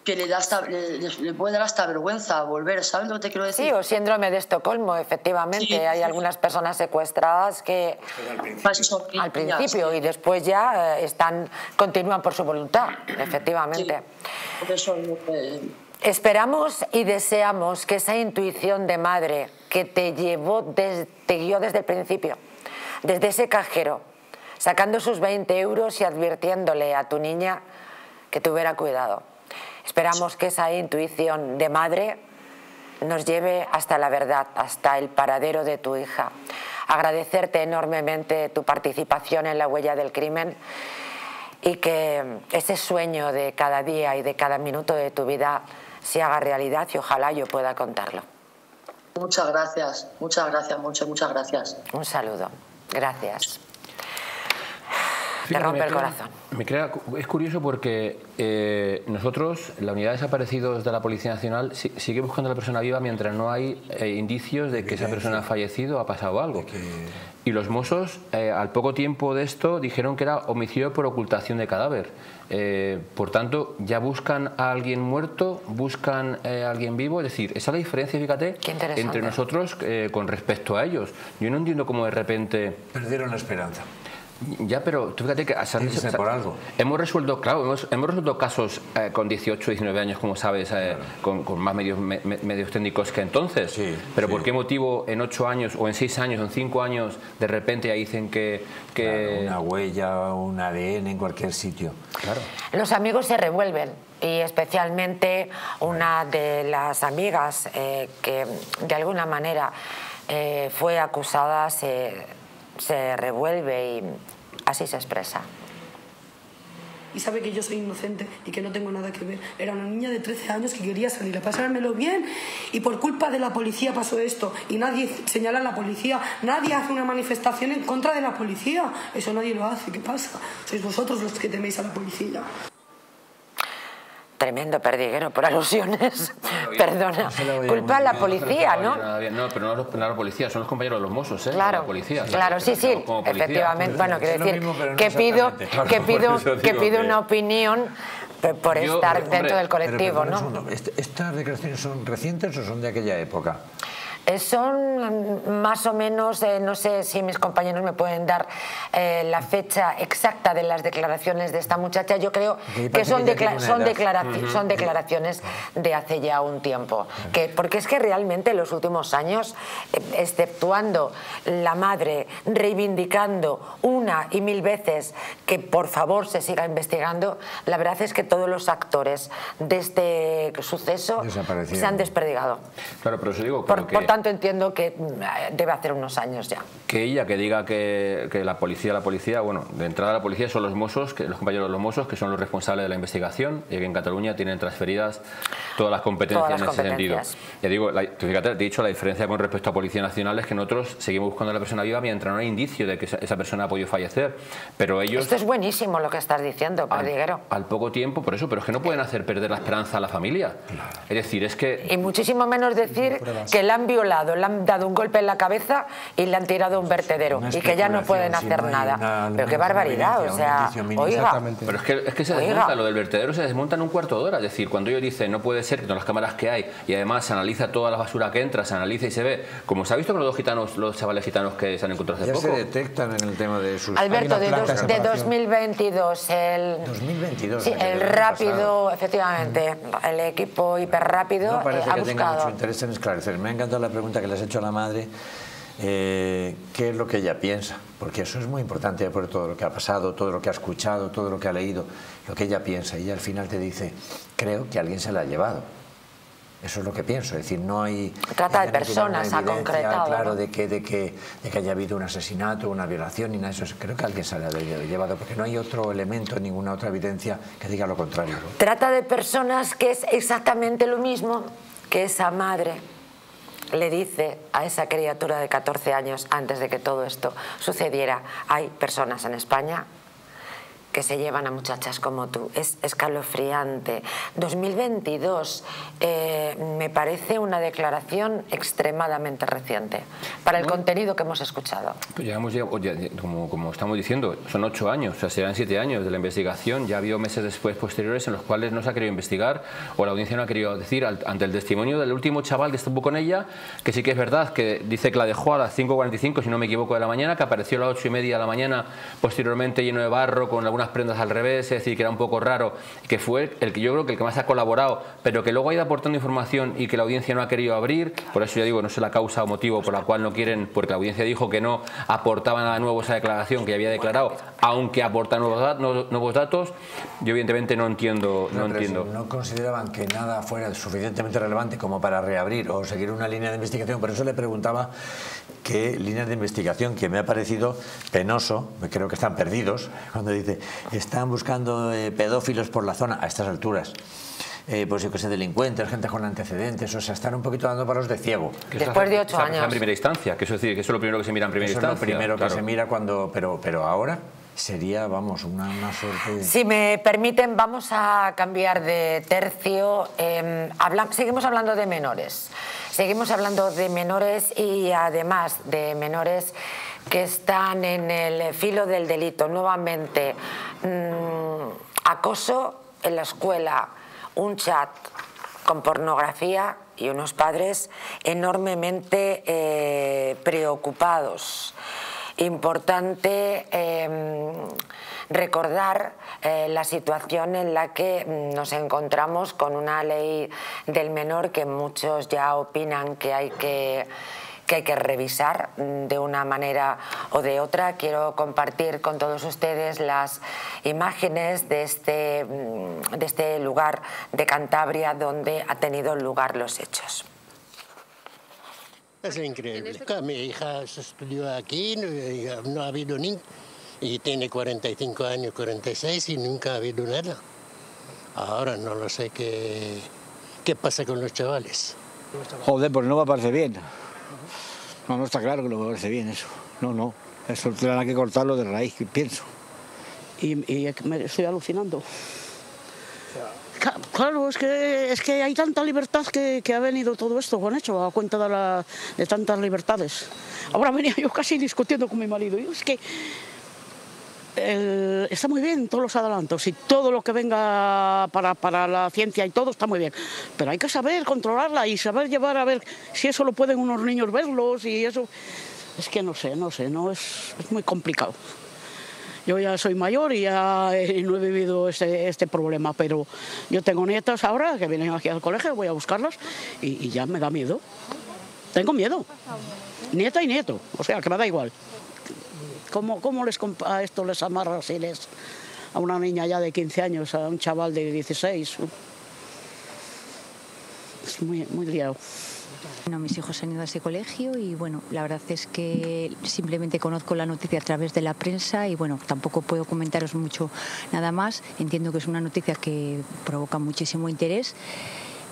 que le, da hasta, le, le puede dar hasta vergüenza a volver. ¿Sabes lo que te quiero decir? Sí, o síndrome de Estocolmo, efectivamente. Sí, Hay sí. algunas personas secuestradas que al principio, al principio sí. y después ya están continúan por su voluntad, efectivamente. Sí. Por eso, eh, esperamos y deseamos que esa intuición de madre que te llevó, desde, te guió desde el principio, desde ese cajero, sacando sus veinte euros y advirtiéndole a tu niña que tuviera cuidado. Esperamos que esa intuición de madre nos lleve hasta la verdad, hasta el paradero de tu hija. Agradecerte enormemente tu participación en La Huella del Crimen y que ese sueño de cada día y de cada minuto de tu vida se haga realidad y ojalá yo pueda contarlo. Muchas gracias, muchas gracias, muchas, muchas gracias. Un saludo, gracias. Te rompe el corazón. Me crea, es curioso porque eh, nosotros, la unidad de desaparecidos de la Policía Nacional, si, sigue buscando a la persona viva mientras no hay eh, indicios de que esa persona ha fallecido, ha pasado algo. Y los Mossos, eh, al poco tiempo de esto, dijeron que era homicidio por ocultación de cadáver. Eh, por tanto, ya buscan a alguien muerto, buscan eh, a alguien vivo. Es decir, esa es la diferencia, fíjate, entre nosotros eh, con respecto a ellos. Yo no entiendo cómo de repente... Perdieron la esperanza. Ya, pero tú fíjate que se, por algo. hemos resuelto, claro, hemos, hemos resuelto casos eh, con dieciocho, diecinueve años, como sabes, eh, claro. con, con más medios, me, medios técnicos que entonces. Sí, pero sí. ¿por qué motivo en ocho años o en seis años o en cinco años de repente ya dicen que... que... Claro, una huella, un A D N en cualquier sitio. Claro. Los amigos se revuelven y especialmente una de las amigas eh, que de alguna manera eh, fue acusada se, se revuelve y... Así se expresa. Y sabe que yo soy inocente y que no tengo nada que ver. Era una niña de trece años que quería salir a pasármelo bien y por culpa de la policía pasó esto. Y nadie señala a la policía, nadie hace una manifestación en contra de la policía. Eso nadie lo hace, ¿qué pasa? Sois vosotros los que teméis a la policía. Tremendo Perdiguero por alusiones. No Perdona. No Culpa a la policía, ¿no? No, pero no, los, no la policía, son los compañeros de los Mossos, ¿eh? Claro, la policía, claro, sí, sí, efectivamente. Bueno, quiero decir que pido, que pido, que pido una opinión por estar dentro del colectivo, ¿no? ¿Estas declaraciones son recientes o son de aquella época? Son más o menos, eh, no sé si mis compañeros me pueden dar eh, la fecha exacta de las declaraciones de esta muchacha. Yo creo que son, decla son, declara uh-huh. son declaraciones de hace ya un tiempo. Uh-huh. que, porque es que realmente en los últimos años, eh, exceptuando la madre reivindicando una y mil veces que por favor se siga investigando, la verdad es que todos los actores de este suceso se han desperdigado. Claro, pero eso digo, porque... Por tanto, entiendo que debe hacer unos años ya. Que ella que diga que, que la policía, la policía, bueno, de entrada la policía son los Mossos, que los compañeros de los Mossos, que son los responsables de la investigación y que en Cataluña tienen transferidas todas las competencias todas las en competencias. ese sentido. Ya digo, la, fíjate, te he dicho, la diferencia con respecto a Policía Nacional es que nosotros seguimos buscando a la persona viva mientras no hay indicio de que esa, esa persona ha podido fallecer. Pero ellos... Esto es buenísimo lo que estás diciendo, Perdiguero. Al, al poco tiempo, por eso, pero es que no pueden hacer perder la esperanza a la familia. Es decir, es que... Y muchísimo menos decir que la han violado violado, le han dado un golpe en la cabeza y le han tirado a un vertedero. Y que ya no pueden hacer si no nada. nada. Pero qué barbaridad, o sea, oiga. Pero es que, es que se desmonta, oiga. lo del vertedero se desmonta en un cuarto de hora. Es decir, cuando ellos dicen, no puede ser que con las cámaras que hay, y además se analiza toda la basura que entra, se analiza y se ve, como se ha visto con los dos gitanos, los chavales gitanos que se han encontrado hace ya poco. Ya se detectan en el tema de sus... Alberto, de, dos, de dos mil veintidós, el... dos mil veintidós. Sí, el rápido, pasado. efectivamente, mm. el equipo hiperrápido no parece eh, ha que buscado. Tenga mucho interés en esclarecer. Me ha encantado la pregunta que le has hecho a la madre. Eh, ¿Qué es lo que ella piensa? Porque eso es muy importante, por todo lo que ha pasado, todo lo que ha escuchado, todo lo que ha leído, lo que ella piensa. Y ella al final te dice, creo que alguien se la ha llevado. Eso es lo que pienso, es decir, no hay... Trata de personas, ha concretado. Claro, ¿no? de, que, de, que, de que haya habido un asesinato, una violación y nada de eso. Creo que alguien se la ha llevado, porque no hay otro elemento, ninguna otra evidencia que diga lo contrario, ¿no? Trata de personas, que es exactamente lo mismo que esa madre le dice a esa criatura de catorce años antes de que todo esto sucediera. Hay personas en España que se llevan a muchachas como tú. Es escalofriante. dos mil veintidós eh, me parece una declaración extremadamente reciente para el bueno, contenido que hemos escuchado. Pues ya hemos llegado, ya, como, como estamos diciendo, son ocho años, o sea, serán siete años de la investigación. Ya había meses después, posteriores, en los cuales no se ha querido investigar o la audiencia no ha querido decir al, ante el testimonio del último chaval que estuvo con ella, que sí que es verdad, que dice que la dejó a las cinco cuarenta y cinco, si no me equivoco, de la mañana, que apareció a las ocho y media de la mañana, posteriormente lleno de barro, con alguna prendas al revés, es decir, que era un poco raro, que fue el que yo creo que el que más ha colaborado, pero que luego ha ido aportando información y que la audiencia no ha querido abrir. Por eso ya digo, no sé la causa o motivo por la cual no quieren, porque la audiencia dijo que no aportaba nada nuevo esa declaración que ya había declarado, aunque aporta nuevos, nuevos datos. Yo evidentemente no entiendo. No, no, entiendo. No consideraban que nada fuera suficientemente relevante como para reabrir o seguir una línea de investigación. Por eso le preguntaba qué líneas de investigación, que me ha parecido penoso, creo que están perdidos, cuando dice... Están buscando eh, pedófilos por la zona a estas alturas. Eh, pues yo que sé, delincuentes, gente con antecedentes, o sea, están un poquito dando palos de ciego. Después de ocho años. En primera instancia, que eso es decir, que eso es lo primero que se mira en primera instancia. Eso es lo primero que se mira cuando... Pero, pero ahora... Sería, vamos, una, una suerte... Si me permiten, vamos a cambiar de tercio. Eh, hablamos, seguimos hablando de menores. Seguimos hablando de menores y además de menores que están en el filo del delito. Nuevamente, mmm, acoso en la escuela, un chat con pornografía y unos padres enormemente eh, preocupados. Importante eh, recordar eh, la situación en la que nos encontramos con una ley del menor que muchos ya opinan que hay que, que hay que revisar de una manera o de otra. Quiero compartir con todos ustedes las imágenes de este, de este lugar de Cantabria donde ha tenido lugar los hechos. Es increíble. Mi hija se estudió aquí, no ha habido ni... y tiene cuarenta y cinco años, cuarenta y seis, y nunca ha habido nada. Ahora no lo sé qué, qué pasa con los chavales. Joder, pues no me parece bien. No, no está claro que no me parece bien eso. No, no. Eso tendrá que cortarlo de raíz, pienso. Y, y me estoy alucinando. Claro, es que, es que hay tanta libertad que, que ha venido todo esto con hecho, a cuenta de, la, de tantas libertades. Ahora venía yo casi discutiendo con mi marido. Yo, es que el, está muy bien todos los adelantos y todo lo que venga para, para la ciencia y todo está muy bien. Pero hay que saber controlarla y saber llevar a ver si eso lo pueden unos niños verlos y eso. Es que no sé, no sé, no es, es muy complicado. Yo ya soy mayor y ya he, no he vivido este, este problema, pero yo tengo nietas ahora que vienen aquí al colegio, voy a buscarlas y, y ya me da miedo. Tengo miedo. Nieta y nieto, o sea, que me da igual. ¿Cómo, cómo les a esto les amarras si les, a una niña ya de quince años, a un chaval de dieciséis? Es muy, muy liado. Bueno, mis hijos han ido a ese colegio y bueno, la verdad es que simplemente conozco la noticia a través de la prensa y bueno, tampoco puedo comentaros mucho nada más. Entiendo que es una noticia que provoca muchísimo interés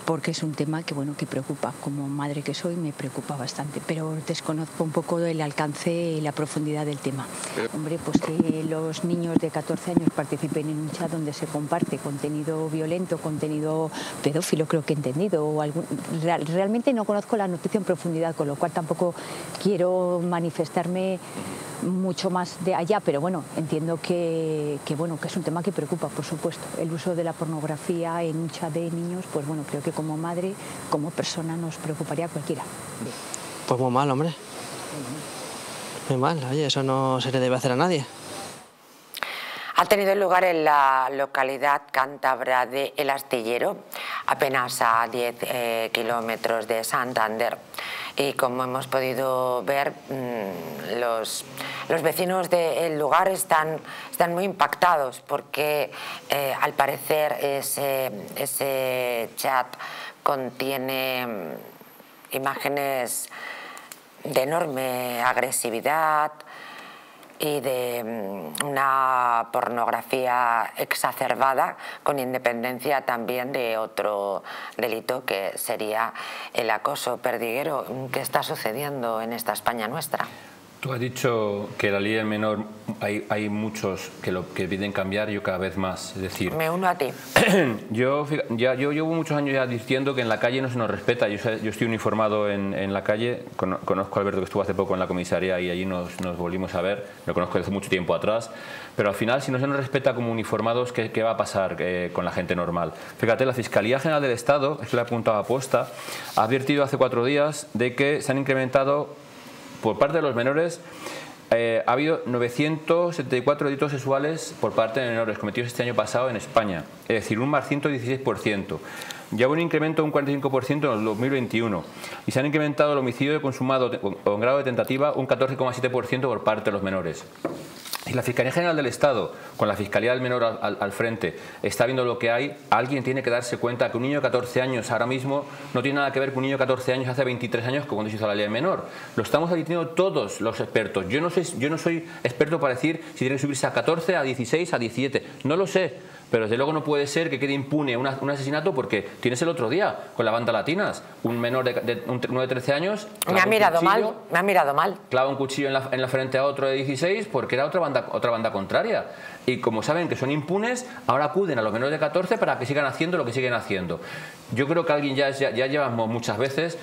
porque es un tema que, bueno, que preocupa. Como madre que soy, me preocupa bastante, pero desconozco un poco el alcance y la profundidad del tema. Hombre, pues que los niños de catorce años participen en un chat donde se comparte contenido violento, contenido pedófilo, creo que he entendido. O algún... Realmente no conozco la noticia en profundidad, con lo cual tampoco quiero manifestarme mucho más de allá, pero bueno, entiendo que, que, bueno, que es un tema que preocupa, por supuesto. El uso de la pornografía en un chat de niños, pues bueno, creo que como madre, como persona, nos preocuparía a cualquiera. Pues muy mal, hombre. Muy mal, oye, eso no se le debe hacer a nadie. Ha tenido lugar en la localidad cántabra de El Astillero, apenas a diez eh, kilómetros de Santander. Y como hemos podido ver, los, los vecinos del lugar están, están muy impactados porque eh, al parecer ese, ese chat contiene imágenes de enorme agresividad y de una pornografía exacerbada, con independencia también de otro delito que sería el acoso. Perdiguero, ¿qué está sucediendo en esta España nuestra? Tú has dicho que la ley del menor hay, hay muchos que lo que piden cambiar, yo cada vez más. Es decir, me uno a ti. Yo, ya, yo llevo muchos años ya diciendo que en la calle no se nos respeta. Yo, yo estoy uniformado en, en la calle. Conozco a Alberto, que estuvo hace poco en la comisaría y allí nos, nos volvimos a ver. Lo conozco desde mucho tiempo atrás. Pero al final, si no se nos respeta como uniformados, ¿qué, qué va a pasar eh, con la gente normal? Fíjate, la Fiscalía General del Estado, es que le he apuntado a posta, ha advertido hace cuatro días de que se han incrementado... Por parte de los menores, eh, ha habido novecientos setenta y cuatro delitos sexuales por parte de menores cometidos este año pasado en España. Es decir, un más ciento dieciséis por ciento. Ya hubo un incremento de un cuarenta y cinco por ciento en el dos mil veintiuno. Y se han incrementado el homicidio consumado con grado de tentativa un catorce coma siete por ciento por parte de los menores. Si la Fiscalía General del Estado, con la Fiscalía del Menor al, al, al frente, está viendo lo que hay, alguien tiene que darse cuenta que un niño de catorce años ahora mismo no tiene nada que ver con un niño de catorce años hace veintitrés años cuando se hizo la ley del menor. Lo estamos admitiendo todos los expertos. Yo no soy, yo no soy experto para decir si tiene que subirse a catorce, a dieciséis, a diecisiete. No lo sé. Pero desde luego no puede ser que quede impune una, un asesinato, porque tienes el otro día con la banda Latinas, un menor de, de, un, uno de trece años... Me ha mirado cuchillo, mal, me ha mirado mal. Clava un cuchillo en la, en la frente a otro de dieciséis porque era otra banda, otra banda contraria. Y como saben que son impunes, ahora acuden a los menores de catorce para que sigan haciendo lo que siguen haciendo. Yo creo que alguien ya, ya, ya llevamos muchas veces...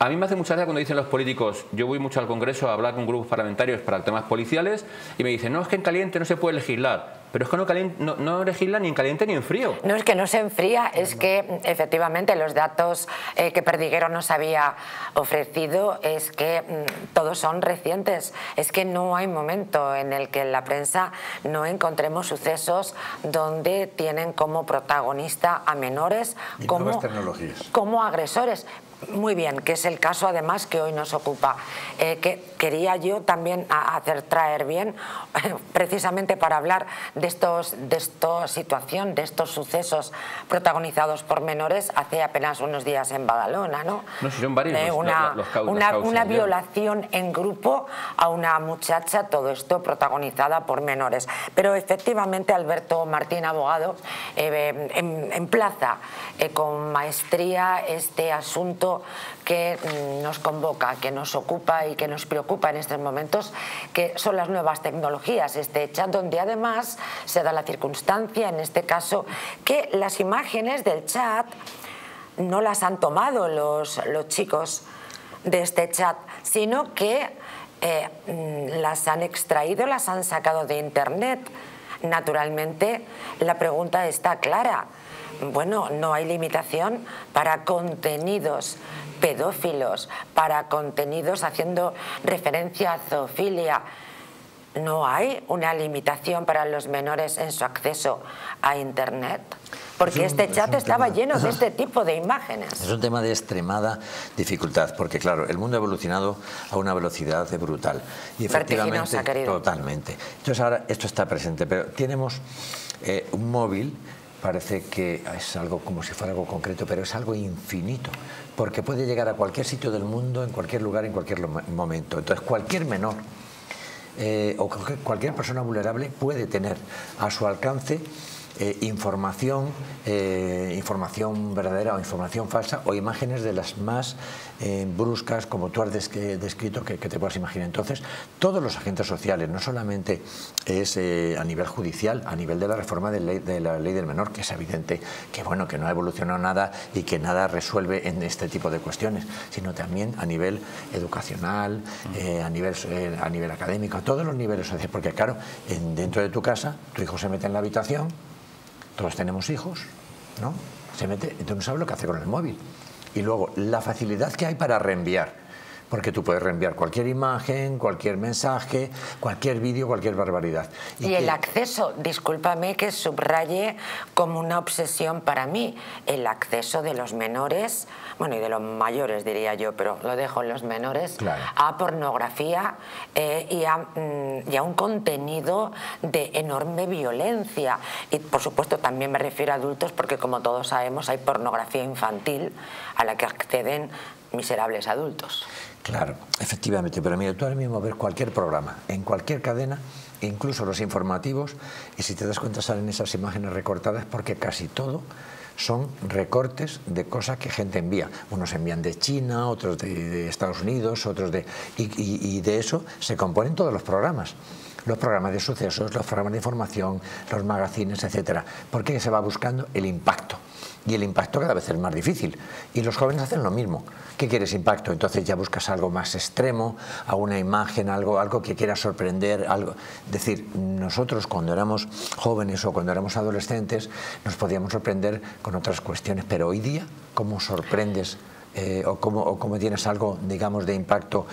A mí me hace mucha gracia cuando dicen los políticos, yo voy mucho al Congreso a hablar con grupos parlamentarios para temas policiales y me dicen, no, es que en caliente no se puede legislar, pero es que no, caliente, no, no legisla ni en caliente ni en frío. No es que no se enfría, es que efectivamente los datos eh, que Perdiguero nos había ofrecido es que mmm, todos son recientes, es que no hay momento en el que en la prensa no encontremos sucesos donde tienen como protagonista a menores y como, nuevas tecnologías, como agresores. Muy bien, que es el caso además que hoy nos ocupa. Eh, que quería yo también hacer traer bien, precisamente para hablar de estos, de esta situación, de estos sucesos protagonizados por menores hace apenas unos días en Badalona, ¿no? No, si son varios. Eh, una, los, los, los una, causa, una violación en grupo a una muchacha, todo esto protagonizada por menores. Pero efectivamente Alberto Martín, abogado, eh, em, emplaza eh, con maestría este asunto que nos convoca, que nos ocupa y que nos preocupa en estos momentos, que son las nuevas tecnologías, este chat donde además se da la circunstancia, en este caso, que las imágenes del chat no las han tomado los, los chicos de este chat, sino que eh, las han extraído, las han sacado de internet. Naturalmente, la pregunta está clara. Bueno, no hay limitación para contenidos pedófilos, para contenidos haciendo referencia a zoofilia. ¿No hay una limitación para los menores en su acceso a Internet? Porque es un, este chat es estaba tema, lleno de este tipo de imágenes. Es un tema de extremada dificultad, porque claro, el mundo ha evolucionado a una velocidad brutal. Y efectivamente, totalmente. Entonces ahora esto está presente, pero tenemos eh, un móvil... Parece que es algo como si fuera algo concreto, pero es algo infinito, porque puede llegar a cualquier sitio del mundo, en cualquier lugar, en cualquier momento. Entonces, cualquier menor eh, o cualquier persona vulnerable puede tener a su alcance eh, información, eh, información verdadera o información falsa o imágenes de las más eh, bruscas, como tú has descrito, que, que te puedas imaginar. Entonces, todos los agentes sociales, no solamente es eh, a nivel judicial, a nivel de la reforma de, ley, de la ley del menor, que es evidente que, bueno, que no ha evolucionado nada y que nada resuelve en este tipo de cuestiones, sino también a nivel educacional, eh, a, nivel, eh, a nivel académico, a todos los niveles sociales, porque claro, en, dentro de tu casa, tu hijo se mete en la habitación, todos tenemos hijos, ¿no? Se mete, entonces no sabes lo que hace con el móvil. Y luego, la facilidad que hay para reenviar, porque tú puedes reenviar cualquier imagen, cualquier mensaje, cualquier vídeo, cualquier barbaridad. Y, y que... el acceso, discúlpame que subraye como una obsesión para mí, el acceso de los menores, bueno, y de los mayores diría yo, pero lo dejo en los menores, claro, a pornografía eh, y, a, y a un contenido de enorme violencia. Y por supuesto también me refiero a adultos, porque como todos sabemos hay pornografía infantil a la que acceden miserables adultos. Claro, efectivamente, pero mira, tú ahora mismo ves cualquier programa, en cualquier cadena, incluso los informativos, y si te das cuenta salen esas imágenes recortadas, porque casi todo son recortes de cosas que gente envía. Unos envían de China, otros de, de Estados Unidos, otros de... Y, y, y de eso se componen todos los programas. Los programas de sucesos, los programas de información, los magazines, etcétera. Porque se va buscando el impacto. Y el impacto cada vez es más difícil. Y los jóvenes hacen lo mismo. ¿Qué quieres impacto? Entonces ya buscas algo más extremo, alguna imagen, algo, algo que quiera sorprender, algo. Es decir, nosotros cuando éramos jóvenes o cuando éramos adolescentes nos podíamos sorprender con otras cuestiones, pero hoy día, ¿cómo sorprendes? Eh, o, cómo, o cómo tienes algo, digamos, de impacto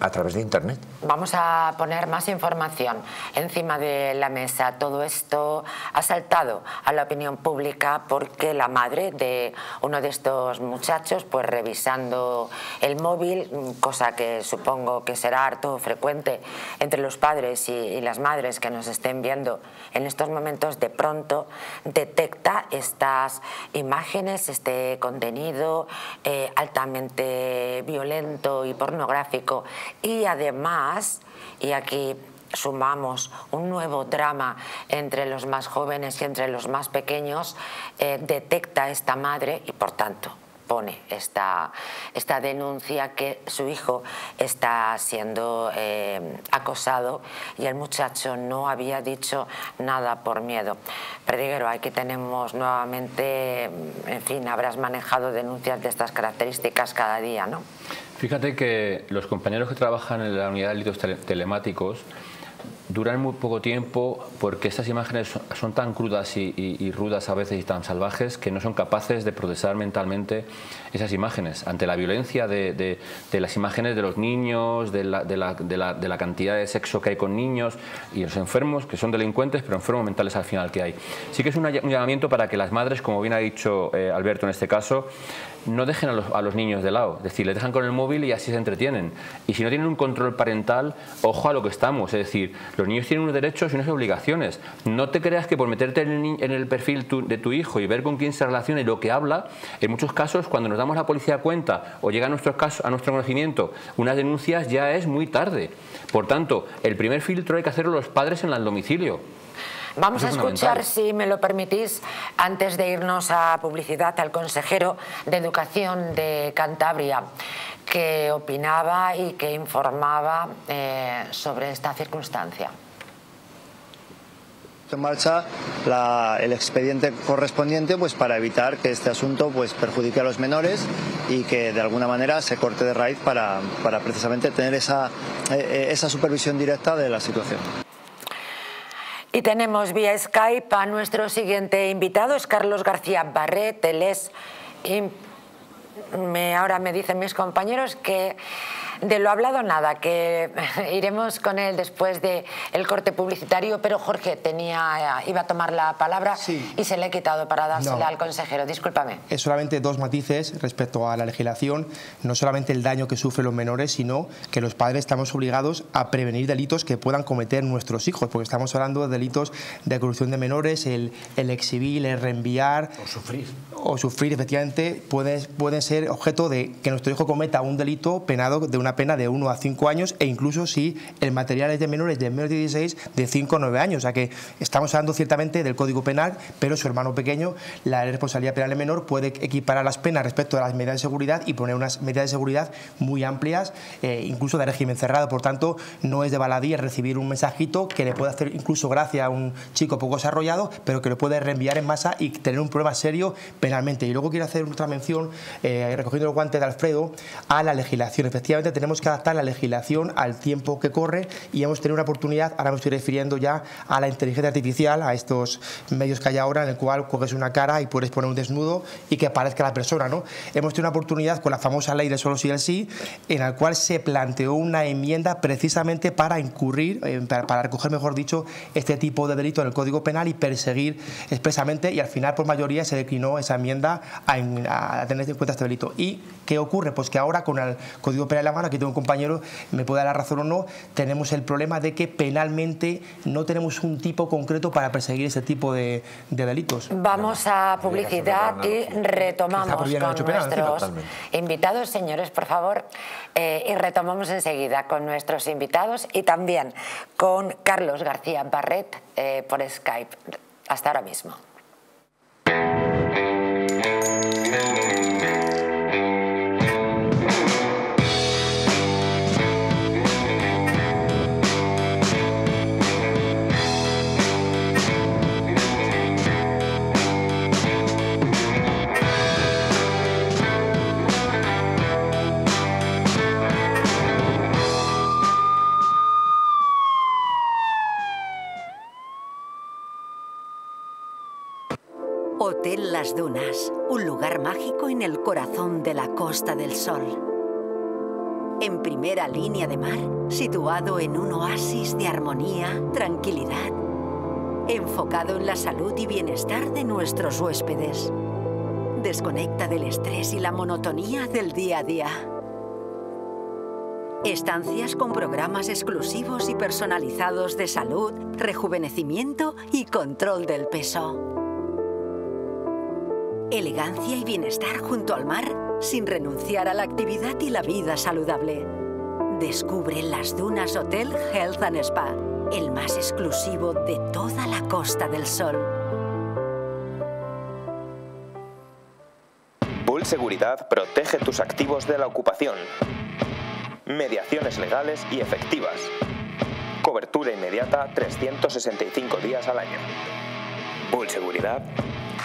a través de Internet. Vamos a poner más información encima de la mesa. Todo esto ha saltado a la opinión pública porque la madre de uno de estos muchachos, pues revisando el móvil, cosa que supongo que será harto frecuente entre los padres y, y las madres que nos estén viendo en estos momentos, de pronto detecta estas imágenes, este contenido eh, altamente violento y pornográfico, y además, y aquí sumamos un nuevo drama entre los más jóvenes y entre los más pequeños, eh, detecta esta madre y por tanto pone esta, esta denuncia que su hijo está siendo eh, acosado y el muchacho no había dicho nada por miedo. Perdiguero, aquí tenemos nuevamente, en fin, habrás manejado denuncias de estas características cada día, ¿no? Fíjate que los compañeros que trabajan en la unidad de delitos tele telemáticos duran muy poco tiempo, porque estas imágenes son tan crudas y, y, y rudas a veces y tan salvajes que no son capaces de procesar mentalmente esas imágenes. Ante la violencia de, de, de las imágenes de los niños, de la, de, la, de, la, de la cantidad de sexo que hay con niños y los enfermos, que son delincuentes, pero enfermos mentales al final que hay. Sí que es un llamamiento para que las madres, como bien ha dicho eh, Alberto en este caso, no dejen a los, a los niños de lado. Es decir, les dejan con el móvil y así se entretienen. Y si no tienen un control parental, ojo a lo que estamos. Es decir, los niños tienen unos derechos y unas obligaciones. No te creas que por meterte en el perfil tu, de tu hijo y ver con quién se relaciona y lo que habla, en muchos casos, cuando nos damos la policía cuenta o llega a, nuestros casos, a nuestro conocimiento unas denuncias, ya es muy tarde. Por tanto, el primer filtro hay que hacerlo los padres en el domicilio. Vamos a escuchar, si me lo permitís, antes de irnos a publicidad, al consejero de Educación de Cantabria, que opinaba y que informaba eh, sobre esta circunstancia. En marcha la, el expediente correspondiente, pues para evitar que este asunto pues perjudique a los menores y que de alguna manera se corte de raíz para, para precisamente tener esa, eh, esa supervisión directa de la situación. Y tenemos vía Skype a nuestro siguiente invitado, es Carlos García Barret. Él es, y me, ahora me dicen mis compañeros que de lo hablado nada, que iremos con él después del corte publicitario, pero Jorge tenía, iba a tomar la palabra, sí, y se le ha quitado para dársela, no, al consejero, discúlpame. Es solamente dos matices respecto a la legislación, no solamente el daño que sufren los menores, sino que los padres estamos obligados a prevenir delitos que puedan cometer nuestros hijos, porque estamos hablando de delitos de corrupción de menores, el, el exhibir, el reenviar... O sufrir. O sufrir, efectivamente, pueden, pueden ser objeto de que nuestro hijo cometa un delito penado de una una pena de uno a cinco años, e incluso si el material es de menores de menos de dieciséis, de cinco a nueve años. O sea que estamos hablando ciertamente del Código Penal, pero su hermano pequeño, la responsabilidad penal de menor, puede equiparar las penas respecto a las medidas de seguridad y poner unas medidas de seguridad muy amplias, eh, incluso de régimen cerrado. Por tanto, no es de baladí recibir un mensajito que le puede hacer incluso gracia a un chico poco desarrollado, pero que lo puede reenviar en masa y tener un problema serio penalmente. Y luego quiero hacer otra mención, eh, recogiendo el guante de Alfredo, a la legislación. Efectivamente, tenemos que adaptar la legislación al tiempo que corre y hemos tenido una oportunidad, ahora me estoy refiriendo ya a la inteligencia artificial, a estos medios que hay ahora en el cual coges una cara y puedes poner un desnudo y que aparezca la persona, ¿no? Hemos tenido una oportunidad con la famosa ley del solo sí el sí, en la cual se planteó una enmienda precisamente para incurrir, eh, para, para recoger, mejor dicho, este tipo de delito en el Código Penal y perseguir expresamente, y al final por mayoría se declinó esa enmienda a, a tener en cuenta este delito. ¿Y qué ocurre? Pues que ahora con el Código Penal en la mano, aquí tengo un compañero, me puede dar la razón o no, tenemos el problema de que penalmente no tenemos un tipo concreto para perseguir ese tipo de, de delitos. Vamos a publicidad y retomamos con nuestros invitados, señores, por favor, eh, y retomamos enseguida con nuestros invitados y también con Carlos García Barret eh, por Skype. Hasta ahora mismo. Hotel Las Dunas, un lugar mágico en el corazón de la Costa del Sol. En primera línea de mar, situado en un oasis de armonía, tranquilidad, enfocado en la salud y bienestar de nuestros huéspedes. Desconecta del estrés y la monotonía del día a día. Estancias con programas exclusivos y personalizados de salud, rejuvenecimiento y control del peso. Elegancia y bienestar junto al mar, sin renunciar a la actividad y la vida saludable. Descubre Las Dunas Hotel Health and Spa, el más exclusivo de toda la Costa del Sol. Bull Seguridad protege tus activos de la ocupación. Mediaciones legales y efectivas. Cobertura inmediata trescientos sesenta y cinco días al año. Bull Seguridad,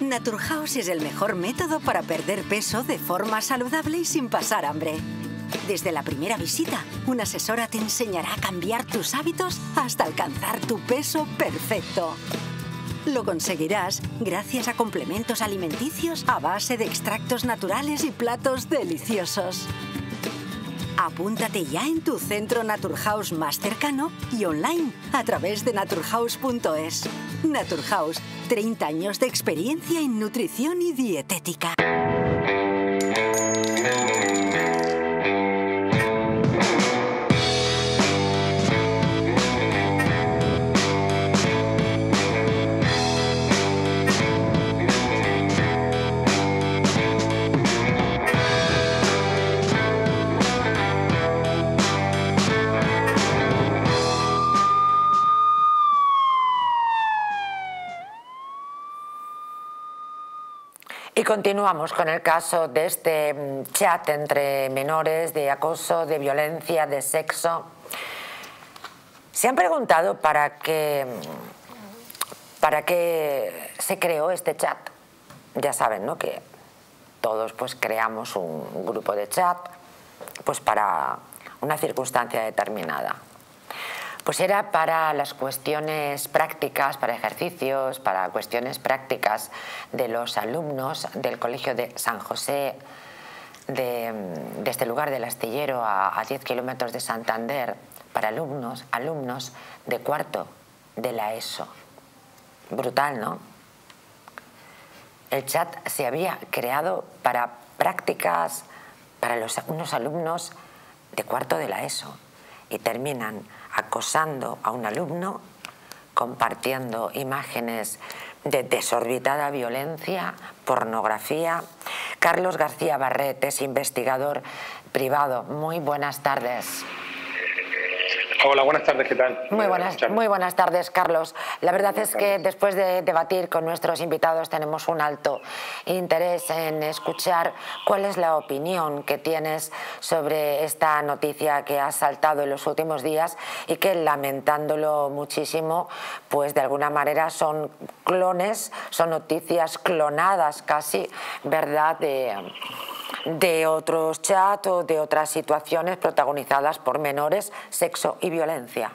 Naturhaus es el mejor método para perder peso de forma saludable y sin pasar hambre. Desde la primera visita, una asesora te enseñará a cambiar tus hábitos hasta alcanzar tu peso perfecto. Lo conseguirás gracias a complementos alimenticios a base de extractos naturales y platos deliciosos. Apúntate ya en tu centro Naturhaus más cercano y online a través de naturhaus punto es. Naturhaus, treinta años de experiencia en nutrición y dietética. Continuamos con el caso de este chat entre menores, de acoso, de violencia, de sexo. ¿Se han preguntado para qué, para qué se creó este chat? Ya saben, ¿no?, que todos pues creamos un grupo de chat pues para una circunstancia determinada. Pues era para las cuestiones prácticas, para ejercicios, para cuestiones prácticas de los alumnos del Colegio de San José de, de este lugar del astillero a, a diez kilómetros de Santander para alumnos, alumnos de cuarto de la ESO. Brutal, ¿no? El chat se había creado para prácticas para los, unos alumnos de cuarto de la ESO y terminan acosando a un alumno, compartiendo imágenes de desorbitada violencia, pornografía. Carlos García Barret es investigador privado. Muy buenas tardes. Hola, buenas tardes, ¿qué tal? Muy buenas, muy buenas tardes, Carlos. La verdad es que después de debatir con nuestros invitados tenemos un alto interés en escuchar cuál es la opinión que tienes sobre esta noticia que ha saltado en los últimos días y que, lamentándolo muchísimo, pues de alguna manera son clones, son noticias clonadas casi, ¿verdad?, de... de otros chats o de otras situaciones protagonizadas por menores, sexo y violencia.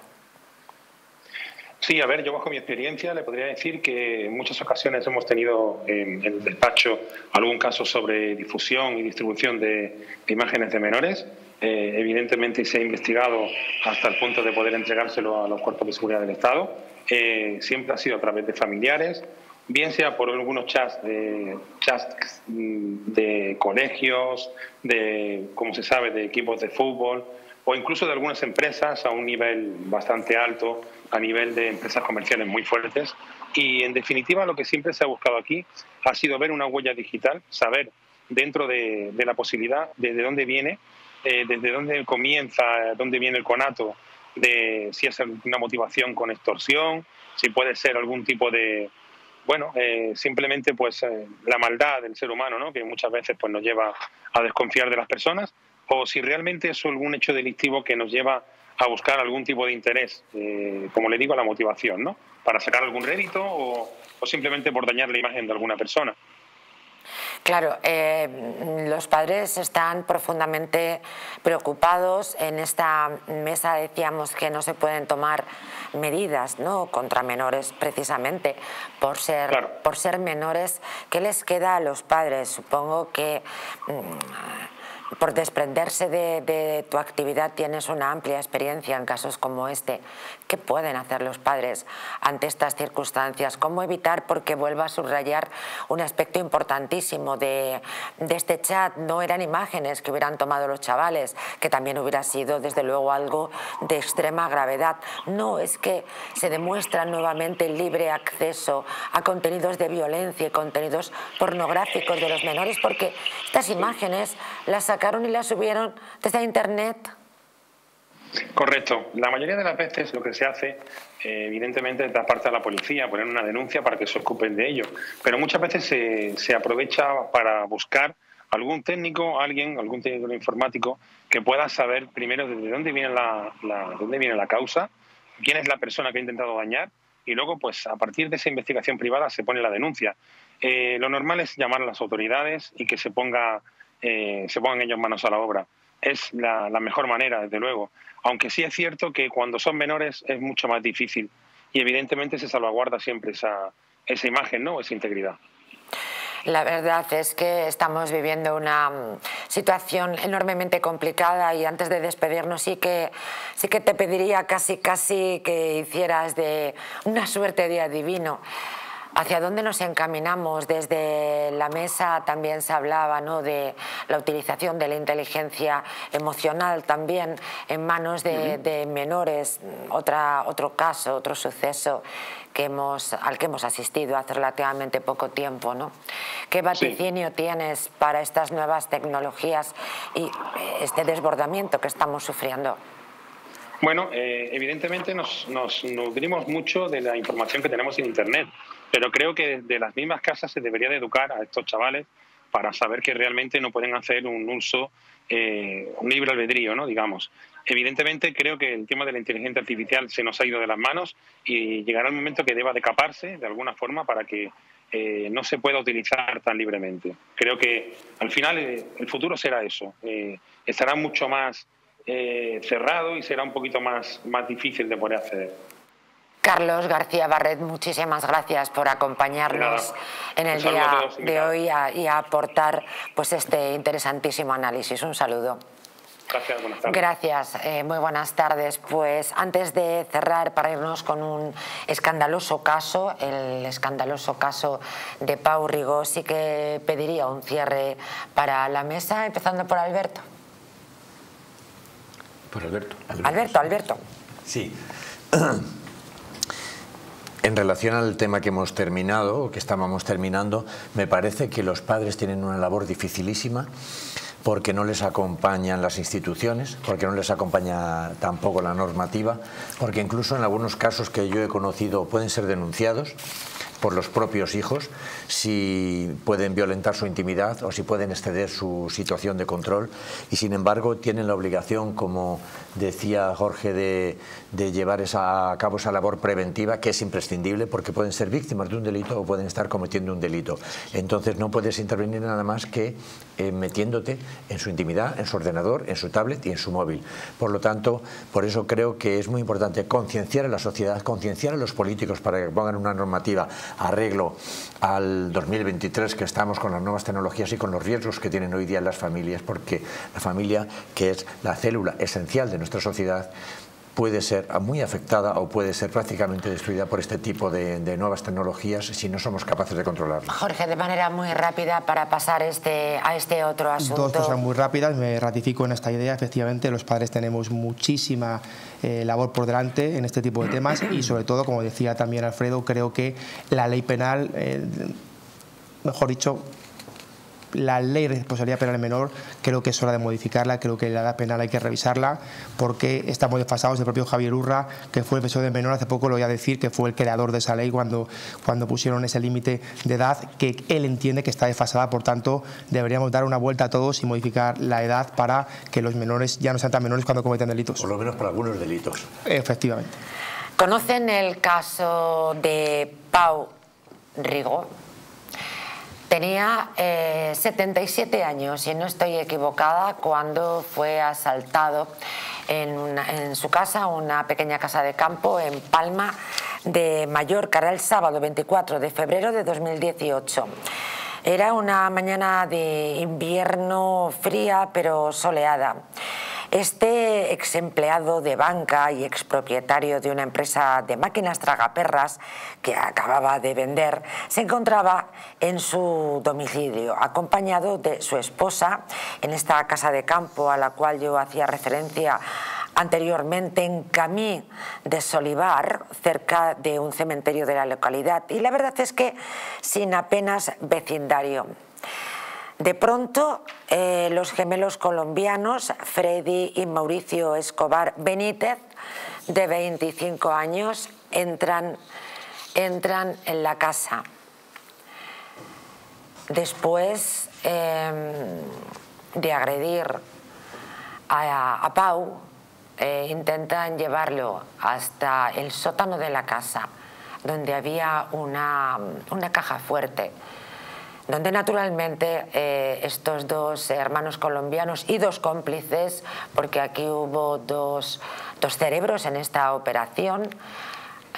Sí, a ver, yo bajo mi experiencia le podría decir que en muchas ocasiones hemos tenido en el despacho algún caso sobre difusión y distribución de, de imágenes de menores. Eh, evidentemente se ha investigado hasta el punto de poder entregárselo a los cuerpos de seguridad del Estado. Eh, siempre ha sido a través de familiares, bien sea por algunos chats de, chats de colegios, de, como se sabe, de equipos de fútbol o incluso de algunas empresas a un nivel bastante alto, a nivel de empresas comerciales muy fuertes. Y, en definitiva, lo que siempre se ha buscado aquí ha sido ver una huella digital, saber dentro de, de la posibilidad desde dónde viene, eh, desde dónde comienza, dónde viene el conato, de si es una motivación con extorsión, si puede ser algún tipo de... Bueno, eh, simplemente pues eh, la maldad del ser humano, ¿no?, que muchas veces pues, nos lleva a desconfiar de las personas, o si realmente es algún hecho delictivo que nos lleva a buscar algún tipo de interés, eh, como le digo, a la motivación, ¿no?, para sacar algún rédito o, o simplemente por dañar la imagen de alguna persona. Claro, eh, los padres están profundamente preocupados. En esta mesa decíamos que no se pueden tomar medidas, ¿no?, contra menores precisamente por ser, claro, por ser menores. ¿Qué les queda a los padres? Supongo que mm, por desprenderse de, de tu actividad tienes una amplia experiencia en casos como este. ¿Qué pueden hacer los padres ante estas circunstancias? ¿Cómo evitar? Porque vuelvo a subrayar un aspecto importantísimo de, de este chat. No eran imágenes que hubieran tomado los chavales, que también hubiera sido, desde luego, algo de extrema gravedad. No, es que se demuestra nuevamente el libre acceso a contenidos de violencia y contenidos pornográficos de los menores, porque estas imágenes las sacaron y las subieron desde Internet. Correcto. La mayoría de las veces lo que se hace, eh, evidentemente, es dar parte a la policía, poner una denuncia para que se ocupen de ello. Pero muchas veces se, se aprovecha para buscar algún técnico, alguien, algún técnico informático que pueda saber primero de dónde viene la, la, dónde viene la causa, quién es la persona que ha intentado dañar y luego, pues, a partir de esa investigación privada se pone la denuncia. Eh, lo normal es llamar a las autoridades y que se, ponga, eh, se pongan ellos manos a la obra. Es la, la mejor manera, desde luego. Aunque sí es cierto que cuando son menores es mucho más difícil y evidentemente se salvaguarda siempre esa, esa imagen, ¿no?, esa integridad. La verdad es que estamos viviendo una situación enormemente complicada y antes de despedirnos sí que, sí que te pediría casi casi que hicieras de una suerte de adivino. ¿Hacia dónde nos encaminamos? Desde la mesa también se hablaba, ¿no?, de la utilización de la inteligencia emocional también en manos de, de menores. Otra, otro caso, otro suceso que hemos, al que hemos asistido hace relativamente poco tiempo, ¿no? ¿Qué vaticinio sí tienes para estas nuevas tecnologías y este desbordamiento que estamos sufriendo? Bueno, eh, evidentemente nos, nos nutrimos mucho de la información que tenemos en Internet, pero creo que desde las mismas casas se debería de educar a estos chavales para saber que realmente no pueden hacer un uso, eh, un libre albedrío, ¿no?, digamos. Evidentemente creo que el tema de la inteligencia artificial se nos ha ido de las manos y llegará el momento que deba decaparse de alguna forma para que eh, no se pueda utilizar tan libremente. Creo que al final eh, el futuro será eso, eh, estará mucho más... Eh, cerrado y será un poquito más, más difícil de poder acceder. Carlos García Barret, muchísimas gracias por acompañarnos en el día de hoy a, y a aportar pues este interesantísimo análisis. Un saludo. Gracias, buenas tardes. Gracias, eh, muy buenas tardes. Pues antes de cerrar, para irnos con un escandaloso caso, el escandaloso caso de Pau Rigo, sí que pediría un cierre para la mesa, empezando por Alberto. Por Alberto. Alberto, Alberto. Alberto. Sí. En relación al tema que hemos terminado, que estábamos terminando, me parece que los padres tienen una labor dificilísima, porque no les acompañan las instituciones, porque no les acompaña tampoco la normativa, porque incluso en algunos casos que yo he conocido pueden ser denunciados por los propios hijos si pueden violentar su intimidad o si pueden exceder su situación de control, y sin embargo tienen la obligación, como decía Jorge, de, de llevar esa, a cabo esa labor preventiva, que es imprescindible porque pueden ser víctimas de un delito o pueden estar cometiendo un delito. Entonces no puedes intervenir nada más que eh, metiéndote en su intimidad, en su ordenador, en su tablet y en su móvil. Por lo tanto, por eso creo que es muy importante concienciar a la sociedad, concienciar a los políticos para que pongan una normativa arreglo al dos mil veintitrés, que estamos con las nuevas tecnologías y con los riesgos que tienen hoy día las familias, porque la familia, que es la célula esencial de nuestra sociedad, puede ser muy afectada o puede ser prácticamente destruida por este tipo de, de nuevas tecnologías si no somos capaces de controlarlas. Jorge, de manera muy rápida para pasar este, a este otro asunto. Dos cosas muy rápidas, me ratifico en esta idea, efectivamente los padres tenemos muchísima eh, labor por delante en este tipo de temas y sobre todo, como decía también Alfredo, creo que la ley penal, eh, mejor dicho, la ley de responsabilidad penal menor, creo que es hora de modificarla, creo que la edad penal hay que revisarla porque estamos desfasados. El propio Javier Urra, que fue el profesor de menor hace poco, lo voy a decir, que fue el creador de esa ley cuando, cuando pusieron ese límite de edad, que él entiende que está desfasada, por tanto deberíamos dar una vuelta a todos y modificar la edad para que los menores ya no sean tan menores cuando cometen delitos. Por lo menos para algunos delitos. Efectivamente. ¿Conocen el caso de Pau Rigo? Tenía eh, setenta y siete años, si no estoy equivocada, cuando fue asaltado en, una, en su casa, una pequeña casa de campo en Palma de Mallorca. Era el sábado veinticuatro de febrero de dos mil dieciocho. Era una mañana de invierno fría pero soleada. Este ex empleado de banca y expropietario de una empresa de máquinas tragaperras que acababa de vender se encontraba en su domicilio acompañado de su esposa en esta casa de campo a la cual yo hacía referencia anteriormente, en Camí de Solivar, cerca de un cementerio de la localidad, y la verdad es que sin apenas vecindario. De pronto, eh, los gemelos colombianos, Freddy y Mauricio Escobar Benítez, de veinticinco años, entran, entran en la casa. Después eh, de agredir a, a Pau, eh, intentan llevarlo hasta el sótano de la casa, donde había una, una caja fuerte, donde naturalmente eh, estos dos hermanos colombianos y dos cómplices, porque aquí hubo dos, dos cerebros en esta operación, eh,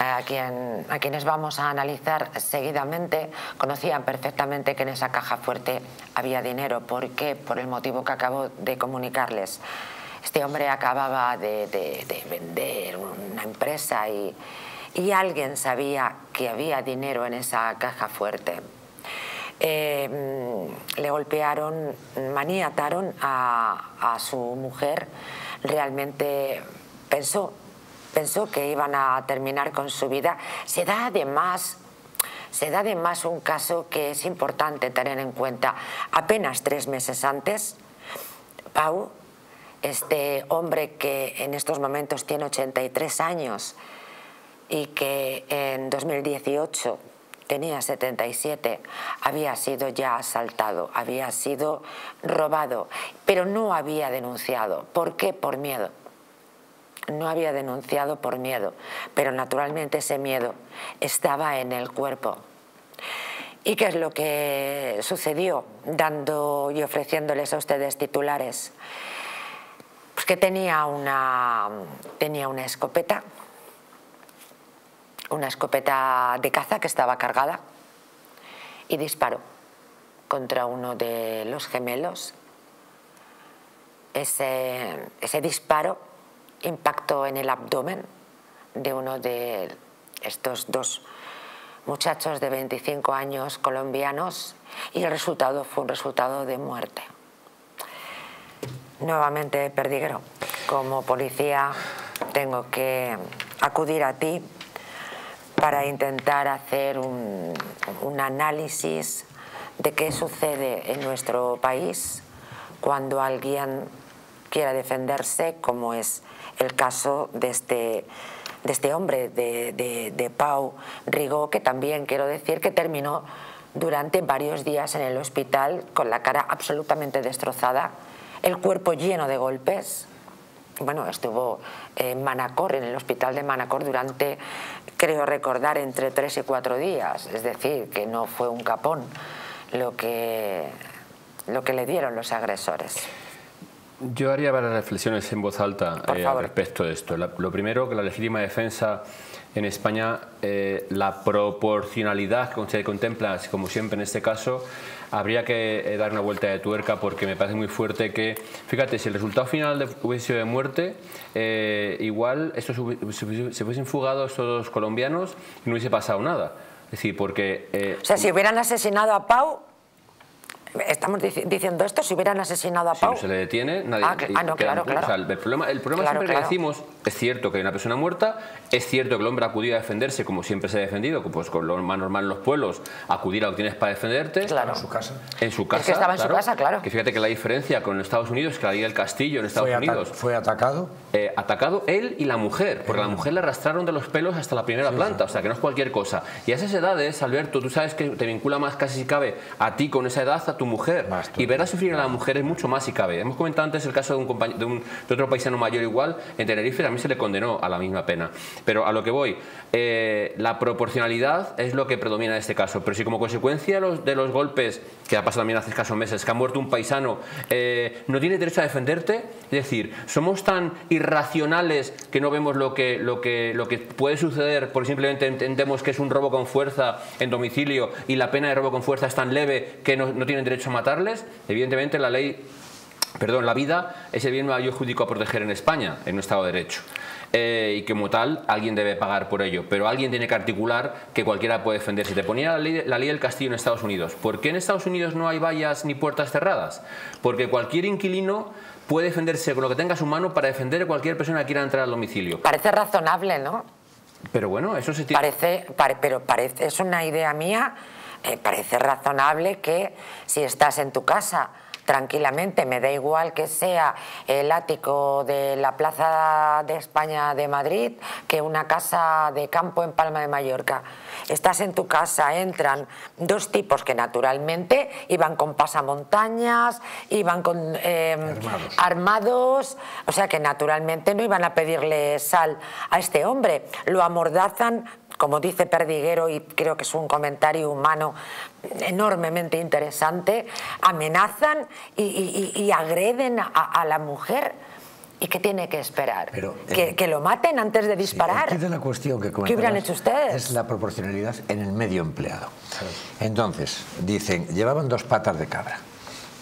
a, quien, a quienes vamos a analizar seguidamente, conocían perfectamente que en esa caja fuerte había dinero. ¿Por qué? Por el motivo que acabo de comunicarles. Este hombre acababa de, de, de vender una empresa y, y alguien sabía que había dinero en esa caja fuerte. Eh, le golpearon, maniataron a, a su mujer. Realmente pensó, pensó que iban a terminar con su vida. Se da además, se da además un caso que es importante tener en cuenta. Apenas tres meses antes, Pau, este hombre que en estos momentos tiene ochenta y tres años y que en dos mil dieciocho... tenía setenta y siete, había sido ya asaltado, había sido robado, pero no había denunciado. ¿Por qué? Por miedo. No había denunciado por miedo, pero naturalmente ese miedo estaba en el cuerpo. ¿Y qué es lo que sucedió dando y ofreciéndoles a ustedes titulares? Pues que tenía una, tenía una escopeta, una escopeta de caza que estaba cargada y disparó contra uno de los gemelos. Ese, ese disparo impactó en el abdomen de uno de estos dos muchachos de veinticinco años colombianos y el resultado fue un resultado de muerte. Nuevamente, Perdiguero, como policía tengo que acudir a ti para intentar hacer un, un análisis de qué sucede en nuestro país cuando alguien quiera defenderse, como es el caso de este, de este hombre, de, de, de Pau Rigo, que también quiero decir que terminó durante varios días en el hospital con la cara absolutamente destrozada, el cuerpo lleno de golpes. Bueno, estuvo en Manacor, en el hospital de Manacor, durante, creo recordar, entre tres y cuatro días. Es decir, que no fue un capón lo que, lo que le dieron los agresores. Yo haría varias reflexiones en voz alta eh, al respecto de esto. La, lo primero, que la legítima defensa en España, eh, la proporcionalidad que se contempla, como siempre en este caso, habría que eh, dar una vuelta de tuerca, porque me parece muy fuerte que, fíjate, si el resultado final de, hubiese sido de muerte, eh, igual esto se, se hubiesen fugado estos dos colombianos y no hubiese pasado nada. Es decir, porque... Eh, o sea, si hubieran asesinado a Pau... Estamos dic diciendo esto, si hubieran asesinado a Pau... Si no se le detiene, nadie... Ah, ah no, claro, claro. O sea, el problema, el problema claro, siempre claro. que decimos, es cierto que hay una persona muerta, es cierto que el hombre acudió a defenderse, como siempre se ha defendido, pues con lo más normal en los pueblos, acudir a lo que tienes para defenderte... Claro. En su casa. En su casa, es que estaba en claro, su casa, claro. Que fíjate que la diferencia con Estados Unidos es que la ley del Castillo en Estados fue Unidos... Ata ¿Fue atacado? Eh, atacado él y la mujer, porque a la mujer le arrastraron de los pelos hasta la primera sí, planta, sí. o sea, que no es cualquier cosa. Y a esas edades, Alberto, tú sabes que te vincula más casi si cabe a ti con esa edad, a tu mujer, más, y ver a sufrir a la mujer es mucho más si cabe. Hemos comentado antes el caso de, un compañero, de, un, de otro paisano mayor igual, en Tenerife también se le condenó a la misma pena. Pero a lo que voy, eh, la proporcionalidad es lo que predomina en este caso, pero si como consecuencia los, de los golpes, que ha pasado también hace escasos meses, que ha muerto un paisano, eh, no tiene derecho a defenderte, es decir, somos tan irracionales que no vemos lo que, lo que, lo que puede suceder porque simplemente entendemos que es un robo con fuerza en domicilio y la pena de robo con fuerza es tan leve que no, no tienen derecho a matarles. Evidentemente la ley, perdón, la vida es el bien mayor jurídico a proteger en España, en un Estado de Derecho. Eh, y que como tal alguien debe pagar por ello, pero alguien tiene que articular que cualquiera puede defenderse. Te ponía la ley, la ley del Castillo en Estados Unidos. ¿Por qué en Estados Unidos no hay vallas ni puertas cerradas? Porque cualquier inquilino puede defenderse con lo que tenga a su mano para defender a cualquier persona que quiera entrar al domicilio. Parece razonable, ¿no? Pero bueno, eso se tiene... Parece, pare, pero parece, es una idea mía, eh, parece razonable que si estás en tu casa... tranquilamente, me da igual que sea el ático de la Plaza de España de Madrid que una casa de campo en Palma de Mallorca. Estás en tu casa, entran dos tipos que naturalmente iban con pasamontañas, iban con eh, armados. armados, o sea que naturalmente no iban a pedirle sal a este hombre. Lo amordazan, como dice Perdiguero, y creo que es un comentario humano enormemente interesante, amenazan y, y, y agreden a, a la mujer. ¿Y qué tiene que esperar? Pero, ¿Que, eh, que lo maten antes de disparar? Sí, aquí de la cuestión que ¿Qué hubieran hecho ustedes? Es la proporcionalidad en el medio empleado. Entonces, dicen, llevaban dos patas de cabra,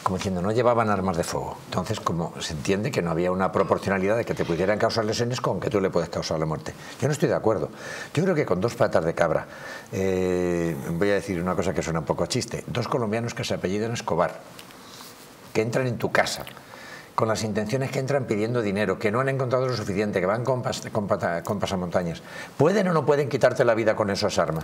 como diciendo, no llevaban armas de fuego. Entonces, como se entiende que no había una proporcionalidad de que te pudieran causar lesiones con que tú le puedes causar la muerte. Yo no estoy de acuerdo. Yo creo que con dos patas de cabra, eh, voy a decir una cosa que suena un poco a chiste, dos colombianos que se apellidan Escobar, que entran en tu casa, con las intenciones que entran pidiendo dinero, que no han encontrado lo suficiente, que van con, pas, con, con pasamontañas. ¿Pueden o no pueden quitarte la vida con esas armas?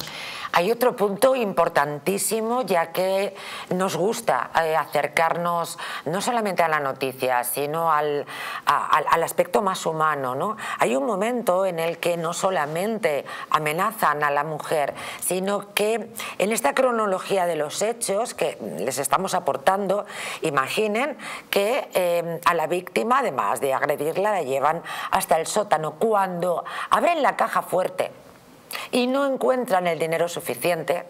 Hay otro punto importantísimo, ya que nos gusta eh, acercarnos no solamente a la noticia, sino al, a, al, al aspecto más humano, ¿no? Hay un momento en el que no solamente amenazan a la mujer, sino que en esta cronología de los hechos que les estamos aportando, imaginen que... Eh, a la víctima, además de agredirla, la llevan hasta el sótano. Cuando abren la caja fuerte y no encuentran el dinero suficiente,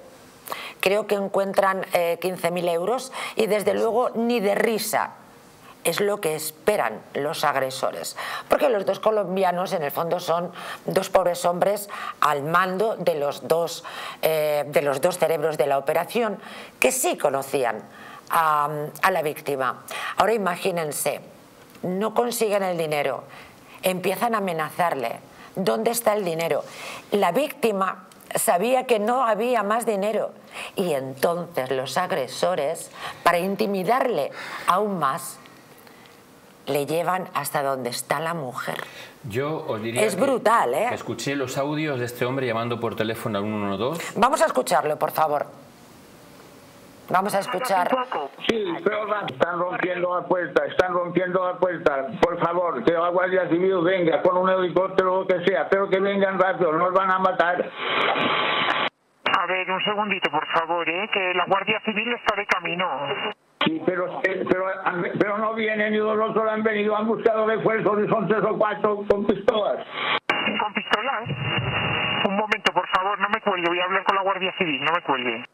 creo que encuentran eh, quince mil euros y desde luego ni de risa es lo que esperan los agresores, porque los dos colombianos en el fondo son dos pobres hombres al mando de los dos, eh, de los dos cerebros de la operación, que sí conocían a, a la víctima. Ahora imagínense, no consiguen el dinero, empiezan a amenazarle. ¿Dónde está el dinero? La víctima sabía que no había más dinero y entonces los agresores, para intimidarle aún más, le llevan hasta donde está la mujer. Yo os diría es que brutal, ¿eh? Escuché los audios de este hombre llamando por teléfono al uno uno dos. Vamos a escucharlo, por favor. Vamos a escuchar. Sí, pero están rompiendo la puerta, están rompiendo la puerta. Por favor, que la Guardia Civil venga con un helicóptero o lo que sea, pero que vengan rápido, nos van a matar. A ver, un segundito, por favor, ¿eh? Que la Guardia Civil está de camino. Sí, pero, pero, pero no vienen y los otros han venido, han buscado refuerzos y son tres o cuatro con pistolas. ¿Con pistolas? Un momento, por favor, no me cuelgue, voy a hablar con la Guardia Civil, no me cuelgue.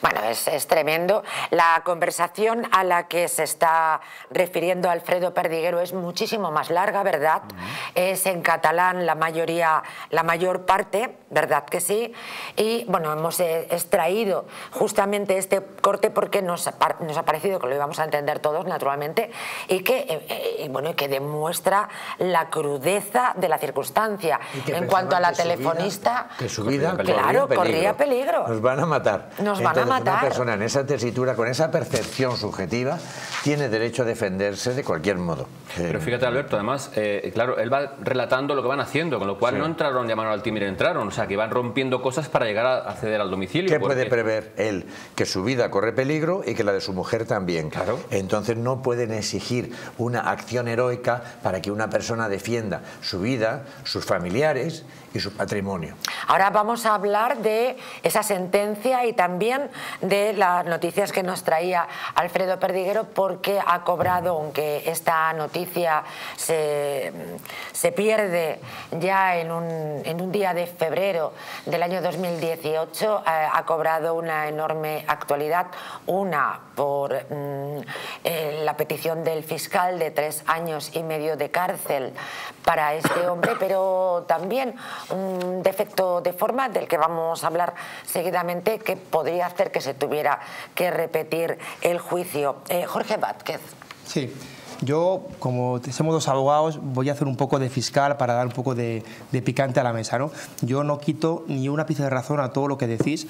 Bueno, es, es tremendo. La conversación a la que se está refiriendo Alfredo Perdiguero es muchísimo más larga, ¿verdad? Uh-huh. Es en catalán la mayoría, la mayor parte, ¿verdad que sí? Y bueno, hemos extraído justamente este corte porque nos, nos ha parecido que lo íbamos a entender todos, naturalmente, y que, y bueno, que demuestra la crudeza de la circunstancia. En cuanto a la telefonista, que su vida claro, corría peligro. Nos van a matar. Nos van a matar. Una persona en esa tesitura, con esa percepción subjetiva, tiene derecho a defenderse de cualquier modo. Pero fíjate, Alberto, además, eh, claro, él va relatando lo que van haciendo, con lo cual sí. No entraron de mano al timbre, entraron, o sea, que van rompiendo cosas para llegar a acceder al domicilio. ¿Qué porque... puede prever él? Que su vida corre peligro y que la de su mujer también. Claro. Entonces no pueden exigir una acción heroica para que una persona defienda su vida, sus familiares y su patrimonio. Ahora vamos a hablar de esa sentencia y también de las noticias que nos traía Alfredo Perdiguero, porque ha cobrado, aunque esta noticia se, se pierde ya en un, en un día de febrero del año dos mil dieciocho, eh, ha cobrado una enorme actualidad, una por mm, eh, la petición del fiscal de tres años y medio de cárcel para este hombre, pero también un defecto de forma del que vamos a hablar seguidamente que podría hacer que se tuviera que repetir el juicio. Eh, Jorge Vázquez. Sí, yo como somos dos abogados voy a hacer un poco de fiscal para dar un poco de, de picante a la mesa, ¿no? Yo no quito ni un ápice de razón a todo lo que decís.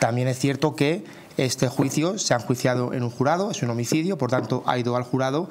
También es cierto que este juicio se ha enjuiciado en un jurado, es un homicidio, por tanto ha ido al jurado.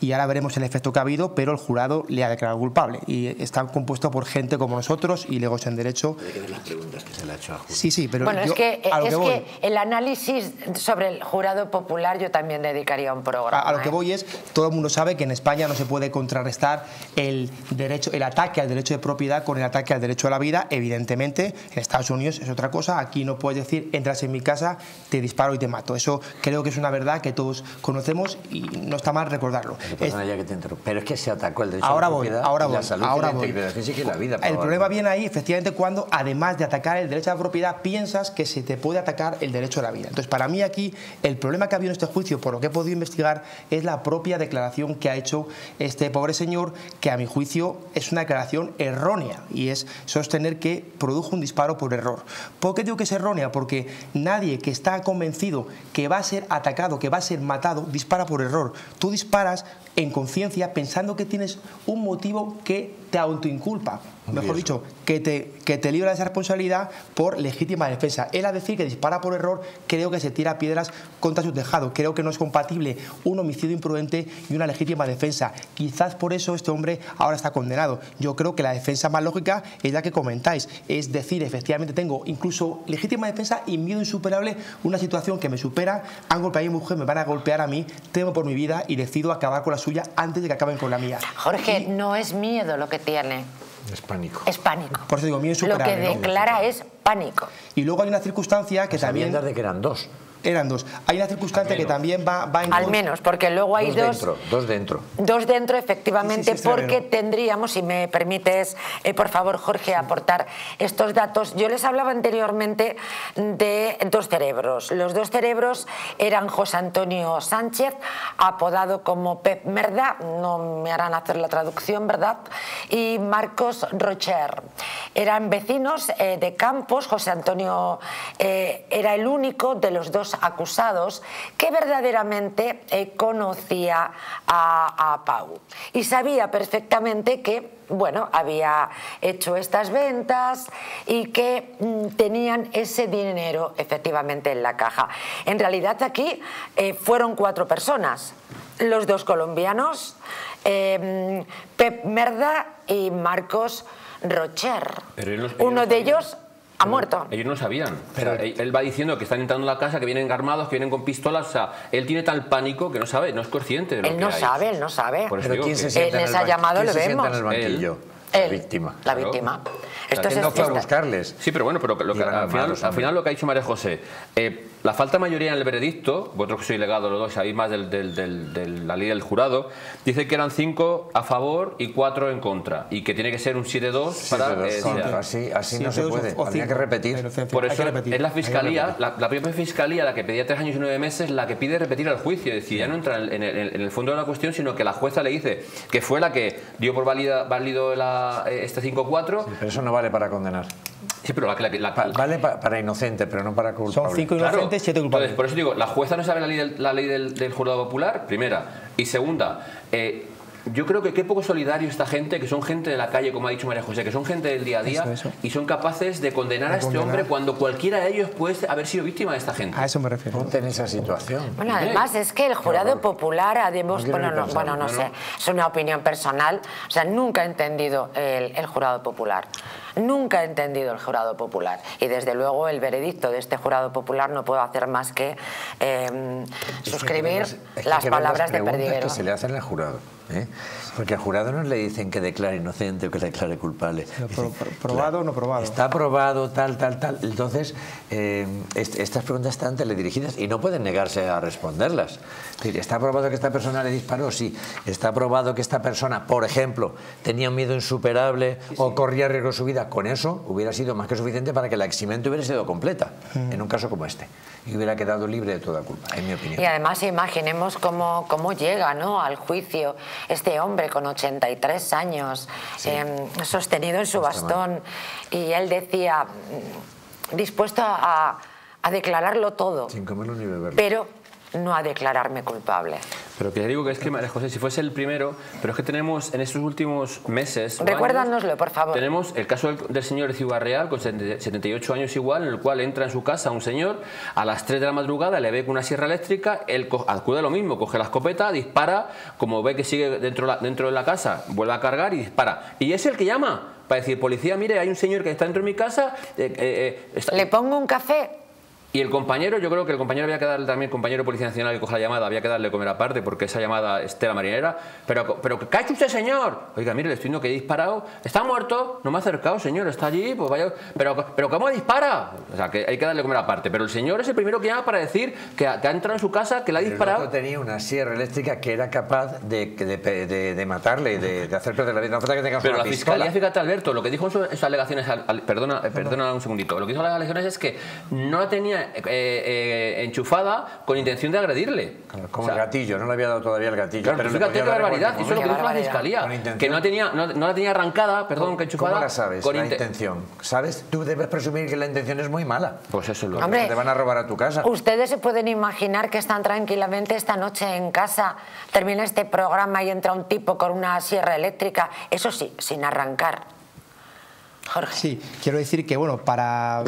Y ahora veremos el efecto que ha habido, pero el jurado le ha declarado culpable. Y están compuestos por gente como nosotros y legos en derecho. Hay que ver las preguntas que se le ha hecho a Julio. Sí, sí, pero bueno, yo, es que, a lo es que, voy, que el análisis sobre el jurado popular yo también dedicaría un programa. A, a lo ¿eh? que voy es, todo el mundo sabe que en España no se puede contrarrestar el derecho, el ataque al derecho de propiedad con el ataque al derecho a la vida. Evidentemente, en Estados Unidos es otra cosa. Aquí no puedes decir, entras en mi casa, te disparo y te mato. Eso creo que es una verdad que todos conocemos y no está mal recordarlo. Es, que te pero es que se atacó el derecho ahora a la voy, propiedad ahora voy, la salud ahora y la voy. Física y la vida. El problema viene ahí, efectivamente, cuando además de atacar el derecho a la propiedad piensas que se te puede atacar el derecho a la vida. Entonces, para mí aquí, el problema que ha habido en este juicio, por lo que he podido investigar, es la propia declaración que ha hecho este pobre señor, que a mi juicio es una declaración errónea, y es sostener que produjo un disparo por error. ¿Por qué digo que es errónea? Porque nadie que está convencido que va a ser atacado, que va a ser matado, dispara por error. Tú disparas en conciencia, pensando que tienes un motivo que te autoinculpa, mejor dicho, que te, que te libra de esa responsabilidad por legítima defensa. Él a decir que dispara por error, creo que se tira piedras contra su tejado, creo que no es compatible un homicidio imprudente y una legítima defensa. Quizás por eso este hombre ahora está condenado. Yo creo que la defensa más lógica es la que comentáis, es decir, efectivamente tengo incluso legítima defensa y miedo insuperable, una situación que me supera, han golpeado a mi mujer, me van a golpear a mí, temo por mi vida y decido acabar con la suya antes de que acaben con la mía. Jorge, y no es miedo lo que tiene. Es pánico. Es pánico. Por eso digo, miedo es superable. Lo que declara ¿no? es pánico. Y luego hay una circunstancia que también... de que eran dos. Eran dos. Hay una circunstancia que también va, va en... Al menos, porque luego hay dos... Dos dentro, dos dentro. Dos dentro, efectivamente, sí, sí, sí, porque no. tendríamos, si me permites, eh, por favor, Jorge, aportar estos datos. Yo les hablaba anteriormente de dos cerebros. Los dos cerebros eran José Antonio Sánchez, apodado como Pep Merda, no me harán hacer la traducción, ¿verdad? Y Marcos Rocher. Eran vecinos eh, de Campos. José Antonio eh, era el único de los dos acusados que verdaderamente eh, conocía a, a Pau y sabía perfectamente que, bueno, había hecho estas ventas y que mmm, tenían ese dinero efectivamente en la caja. En realidad aquí eh, fueron cuatro personas, los dos colombianos, eh, Pep Merda y Marcos Rocher. Pero ellos, uno ellos de ellos... ha muerto. Ellos no sabían. Pero, o sea, él va diciendo que están entrando en la casa, que vienen armados, que vienen con pistolas. O sea, él tiene tal pánico que no sabe, no es consciente de lo él que no hay. sabe, él no sabe. Por eso pero ¿quién que... se sienta en, en esa llamada lo vemos? En el banquillo? Él. La víctima. La víctima. Claro. Esto es, no fue a buscarles. Sí, pero bueno, pero lo que, al, final, al final lo que ha dicho María José, eh, la falta mayoría en el veredicto, vosotros que sois legados los dos, sabéis más de del, del, del, la ley del jurado, dice que eran cinco a favor y cuatro en contra, y que tiene que ser un siete dos para... Eh, así así sí, no se puede, habría que repetir. Por eso repetir. es la fiscalía, la, la propia fiscalía, la que pedía tres años y nueve meses, la que pide repetir el juicio, es decir, ya no entra en, en, en el fondo de la cuestión, sino que la jueza le dice que fue la que dio por válida, válido la, este cinco cuatro. Sí, pero eso no vale para condenar. Sí, pero la, la, la, pa, vale pa, para inocente, pero no para culpable. Son cinco inocentes, claro. siete culpables. Entonces, por eso digo, la jueza no sabe la ley del, la ley del, del jurado popular, primera. Y segunda, eh, yo creo que qué poco solidario esta gente, que son gente de la calle, como ha dicho María José, que son gente del día a día, eso, eso. y son capaces de condenar de a este condenar. hombre cuando cualquiera de ellos puede haber sido víctima de esta gente. A eso me refiero. Ponte en esa situación. Bueno, además es que el jurado popular, además, no bueno, no, bueno, no, no sé, es una opinión personal, o sea, nunca he entendido el, el jurado popular. Nunca he entendido el jurado popular y desde luego el veredicto de este jurado popular no puedo hacer más que eh, suscribir es que las, es que las que palabras las de Perdiguero. Que se le hacen al jurado, ¿eh? Porque al jurado no le dicen que declare inocente o que declare culpable. No, pro, pro, probado o no probado. Está probado, tal, tal, tal. Entonces, eh, est estas preguntas están teledirigidas y no pueden negarse a responderlas. ¿Está probado que esta persona le disparó? Sí. ¿Está probado que esta persona, por ejemplo, tenía un miedo insuperable sí, sí. o corría riesgo de su vida? Con eso hubiera sido más que suficiente para que la eximente hubiera sido completa, mm. en un caso como este, y hubiera quedado libre de toda culpa, en mi opinión. Y además imaginemos cómo, cómo llega, ¿no?, al juicio este hombre con ochenta y tres años, sí. eh, sostenido en su Está bastón, mal. y él decía, dispuesto a, a declararlo todo, sin comerlo ni beberlo. Pero no a declararme culpable. Pero que ya digo que es que, María José, si fuese el primero, pero es que tenemos en estos últimos meses... Recuérdanoslo, años, por favor. Tenemos el caso del, del señor de Ciudad Real, con setenta y ocho años igual, en el cual entra en su casa un señor, a las tres de la madrugada le ve con una sierra eléctrica, él acude lo mismo, coge la escopeta, dispara, como ve que sigue dentro, la, dentro de la casa, vuelve a cargar y dispara. Y es el que llama para decir, policía, mire, hay un señor que está dentro de mi casa... Eh, eh, está... ¿Le pongo un café? Y el compañero, yo creo que el compañero había que darle también, el compañero Policía Nacional que coja la llamada, había que darle comer aparte porque esa llamada es tela marinera. Pero, pero ¿qué ha hecho usted, señor? Oiga, mire, le estoy diciendo que he disparado. Está muerto, no me ha acercado, señor, está allí, pues vaya... Pero, pero ¿cómo dispara? O sea, que hay que darle comer aparte. Pero el señor es el primero que llama para decir que ha, que ha entrado en su casa, que le ha disparado. Pero el otro tenía una sierra eléctrica que era capaz de, de, de, de matarle, de, de hacer perder la vida. No falta que tenga pero la pistola. Fiscalía, fíjate, Alberto, lo que dijo en sus, en sus alegaciones, al, al, perdona, eh, perdona un segundito, lo que dijo en las alegaciones es que no tenía Eh, eh, enchufada con intención de agredirle. Como o sea, el gatillo, no le había dado todavía el gatillo. Claro, pero fíjate qué barbaridad, eso es lo que dijo la fiscalía, que no, tenía, no, no la tenía arrancada, perdón, que enchufada. ¿Cómo la sabes, con la inten intención? ¿Sabes? Tú debes presumir que la intención es muy mala. Pues eso es lo que te van a robar a tu casa. Ustedes se pueden imaginar que están tranquilamente esta noche en casa, termina este programa y entra un tipo con una sierra eléctrica, eso sí, sin arrancar. Jorge. Sí, quiero decir que, bueno, para...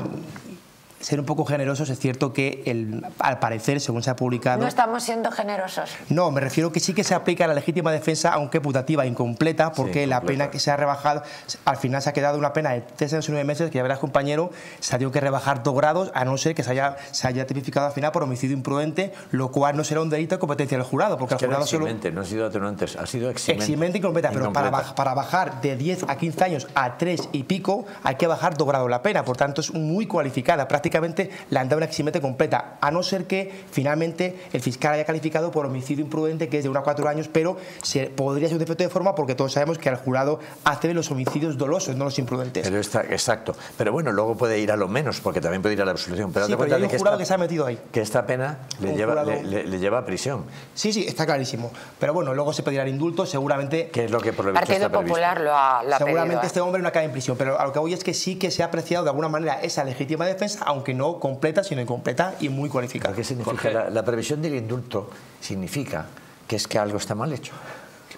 ser un poco generosos, es cierto que el, al parecer, según se ha publicado... No estamos siendo generosos. No, me refiero que sí que se aplica la legítima defensa, aunque putativa, incompleta, porque sí, la pena que se ha rebajado, al final se ha quedado una pena de tres años y nueve meses, que ya verás, compañero, se ha tenido que rebajar dos grados, a no ser que se haya, se haya tipificado al final por homicidio imprudente, lo cual no será un delito de competencia del jurado, porque es que el jurado solo... no ha sido atenuantes, ha sido eximente. Eximente y completa, pero para, para bajar de diez a quince años a tres y pico, hay que bajar dos grados la pena, por tanto es muy cualificada, prácticamente prácticamente la andadura que se mete completa, a no ser que finalmente el fiscal haya calificado por homicidio imprudente, que es de uno a cuatro años, pero se, podría ser un defecto de forma porque todos sabemos que el jurado hace los homicidios dolosos, no los imprudentes. Pero está, exacto, pero bueno, luego puede ir a lo menos porque también puede ir a la absolución. Pero sí, date cuenta pero hay un de que jurado esta, que se ha metido ahí. Que esta pena le lleva, le, le, le lleva a prisión. Sí, sí, está clarísimo. Pero bueno, luego se pedirá el indulto, seguramente... Que es lo que por lo visto está previsto. Popular lo ha, lo ha seguramente pedido, ¿eh? Este hombre no acaba en prisión, pero a lo que voy es que sí que se ha apreciado de alguna manera esa legítima defensa, aunque no completa, sino incompleta y muy cualificada. ¿Qué significa? La, la previsión del indulto significa que es que algo está mal hecho.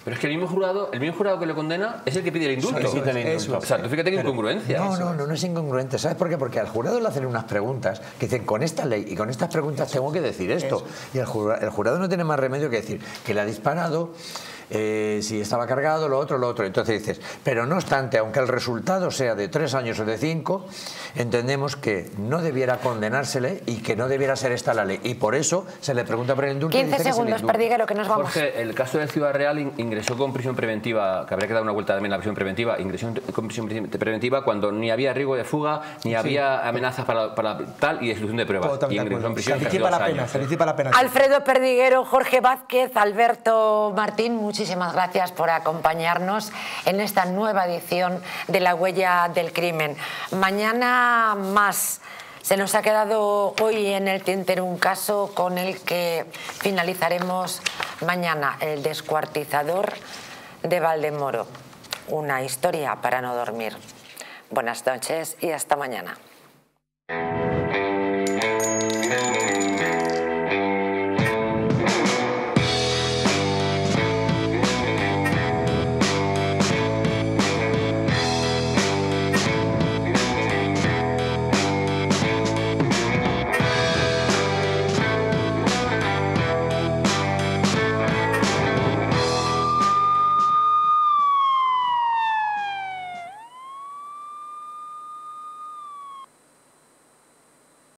Pero es que el mismo jurado, el mismo jurado que lo condena es el que pide el indulto. Eso, eso, eso, o sea, tú fíjate que incongruencia. No, no, no, no es incongruente. ¿Sabes por qué? Porque al jurado le hacen unas preguntas que dicen, con esta ley y con estas preguntas tengo que decir esto. Y el jurado, el jurado no tiene más remedio que decir que le ha disparado, eh, si estaba cargado, lo otro, lo otro. Entonces dices, pero no obstante, aunque el resultado sea de tres años o de cinco, entendemos que no debiera condenársele y que no debiera ser esta la ley. Y por eso se le pregunta por el indulto. quince segundos, Perdiguero, que nos vamos. Jorge, el caso de Ciudad Real ingresó ingresó con prisión preventiva, que habría que dar una vuelta también a la prisión preventiva, ingresó con prisión preventiva cuando ni había riesgo de fuga, ni sí, había amenazas para, para tal y exclusión de pruebas. Y ingresó en prisión casi dos años. Felicita la pena. Alfredo Perdiguero, Jorge Vázquez, Alberto Martín, muchísimas gracias por acompañarnos en esta nueva edición de La Huella del Crimen. Mañana más. Se nos ha quedado hoy en el tintero un caso con el que finalizaremos mañana, el descuartizador de Valdemoro. Una historia para no dormir. Buenas noches y hasta mañana.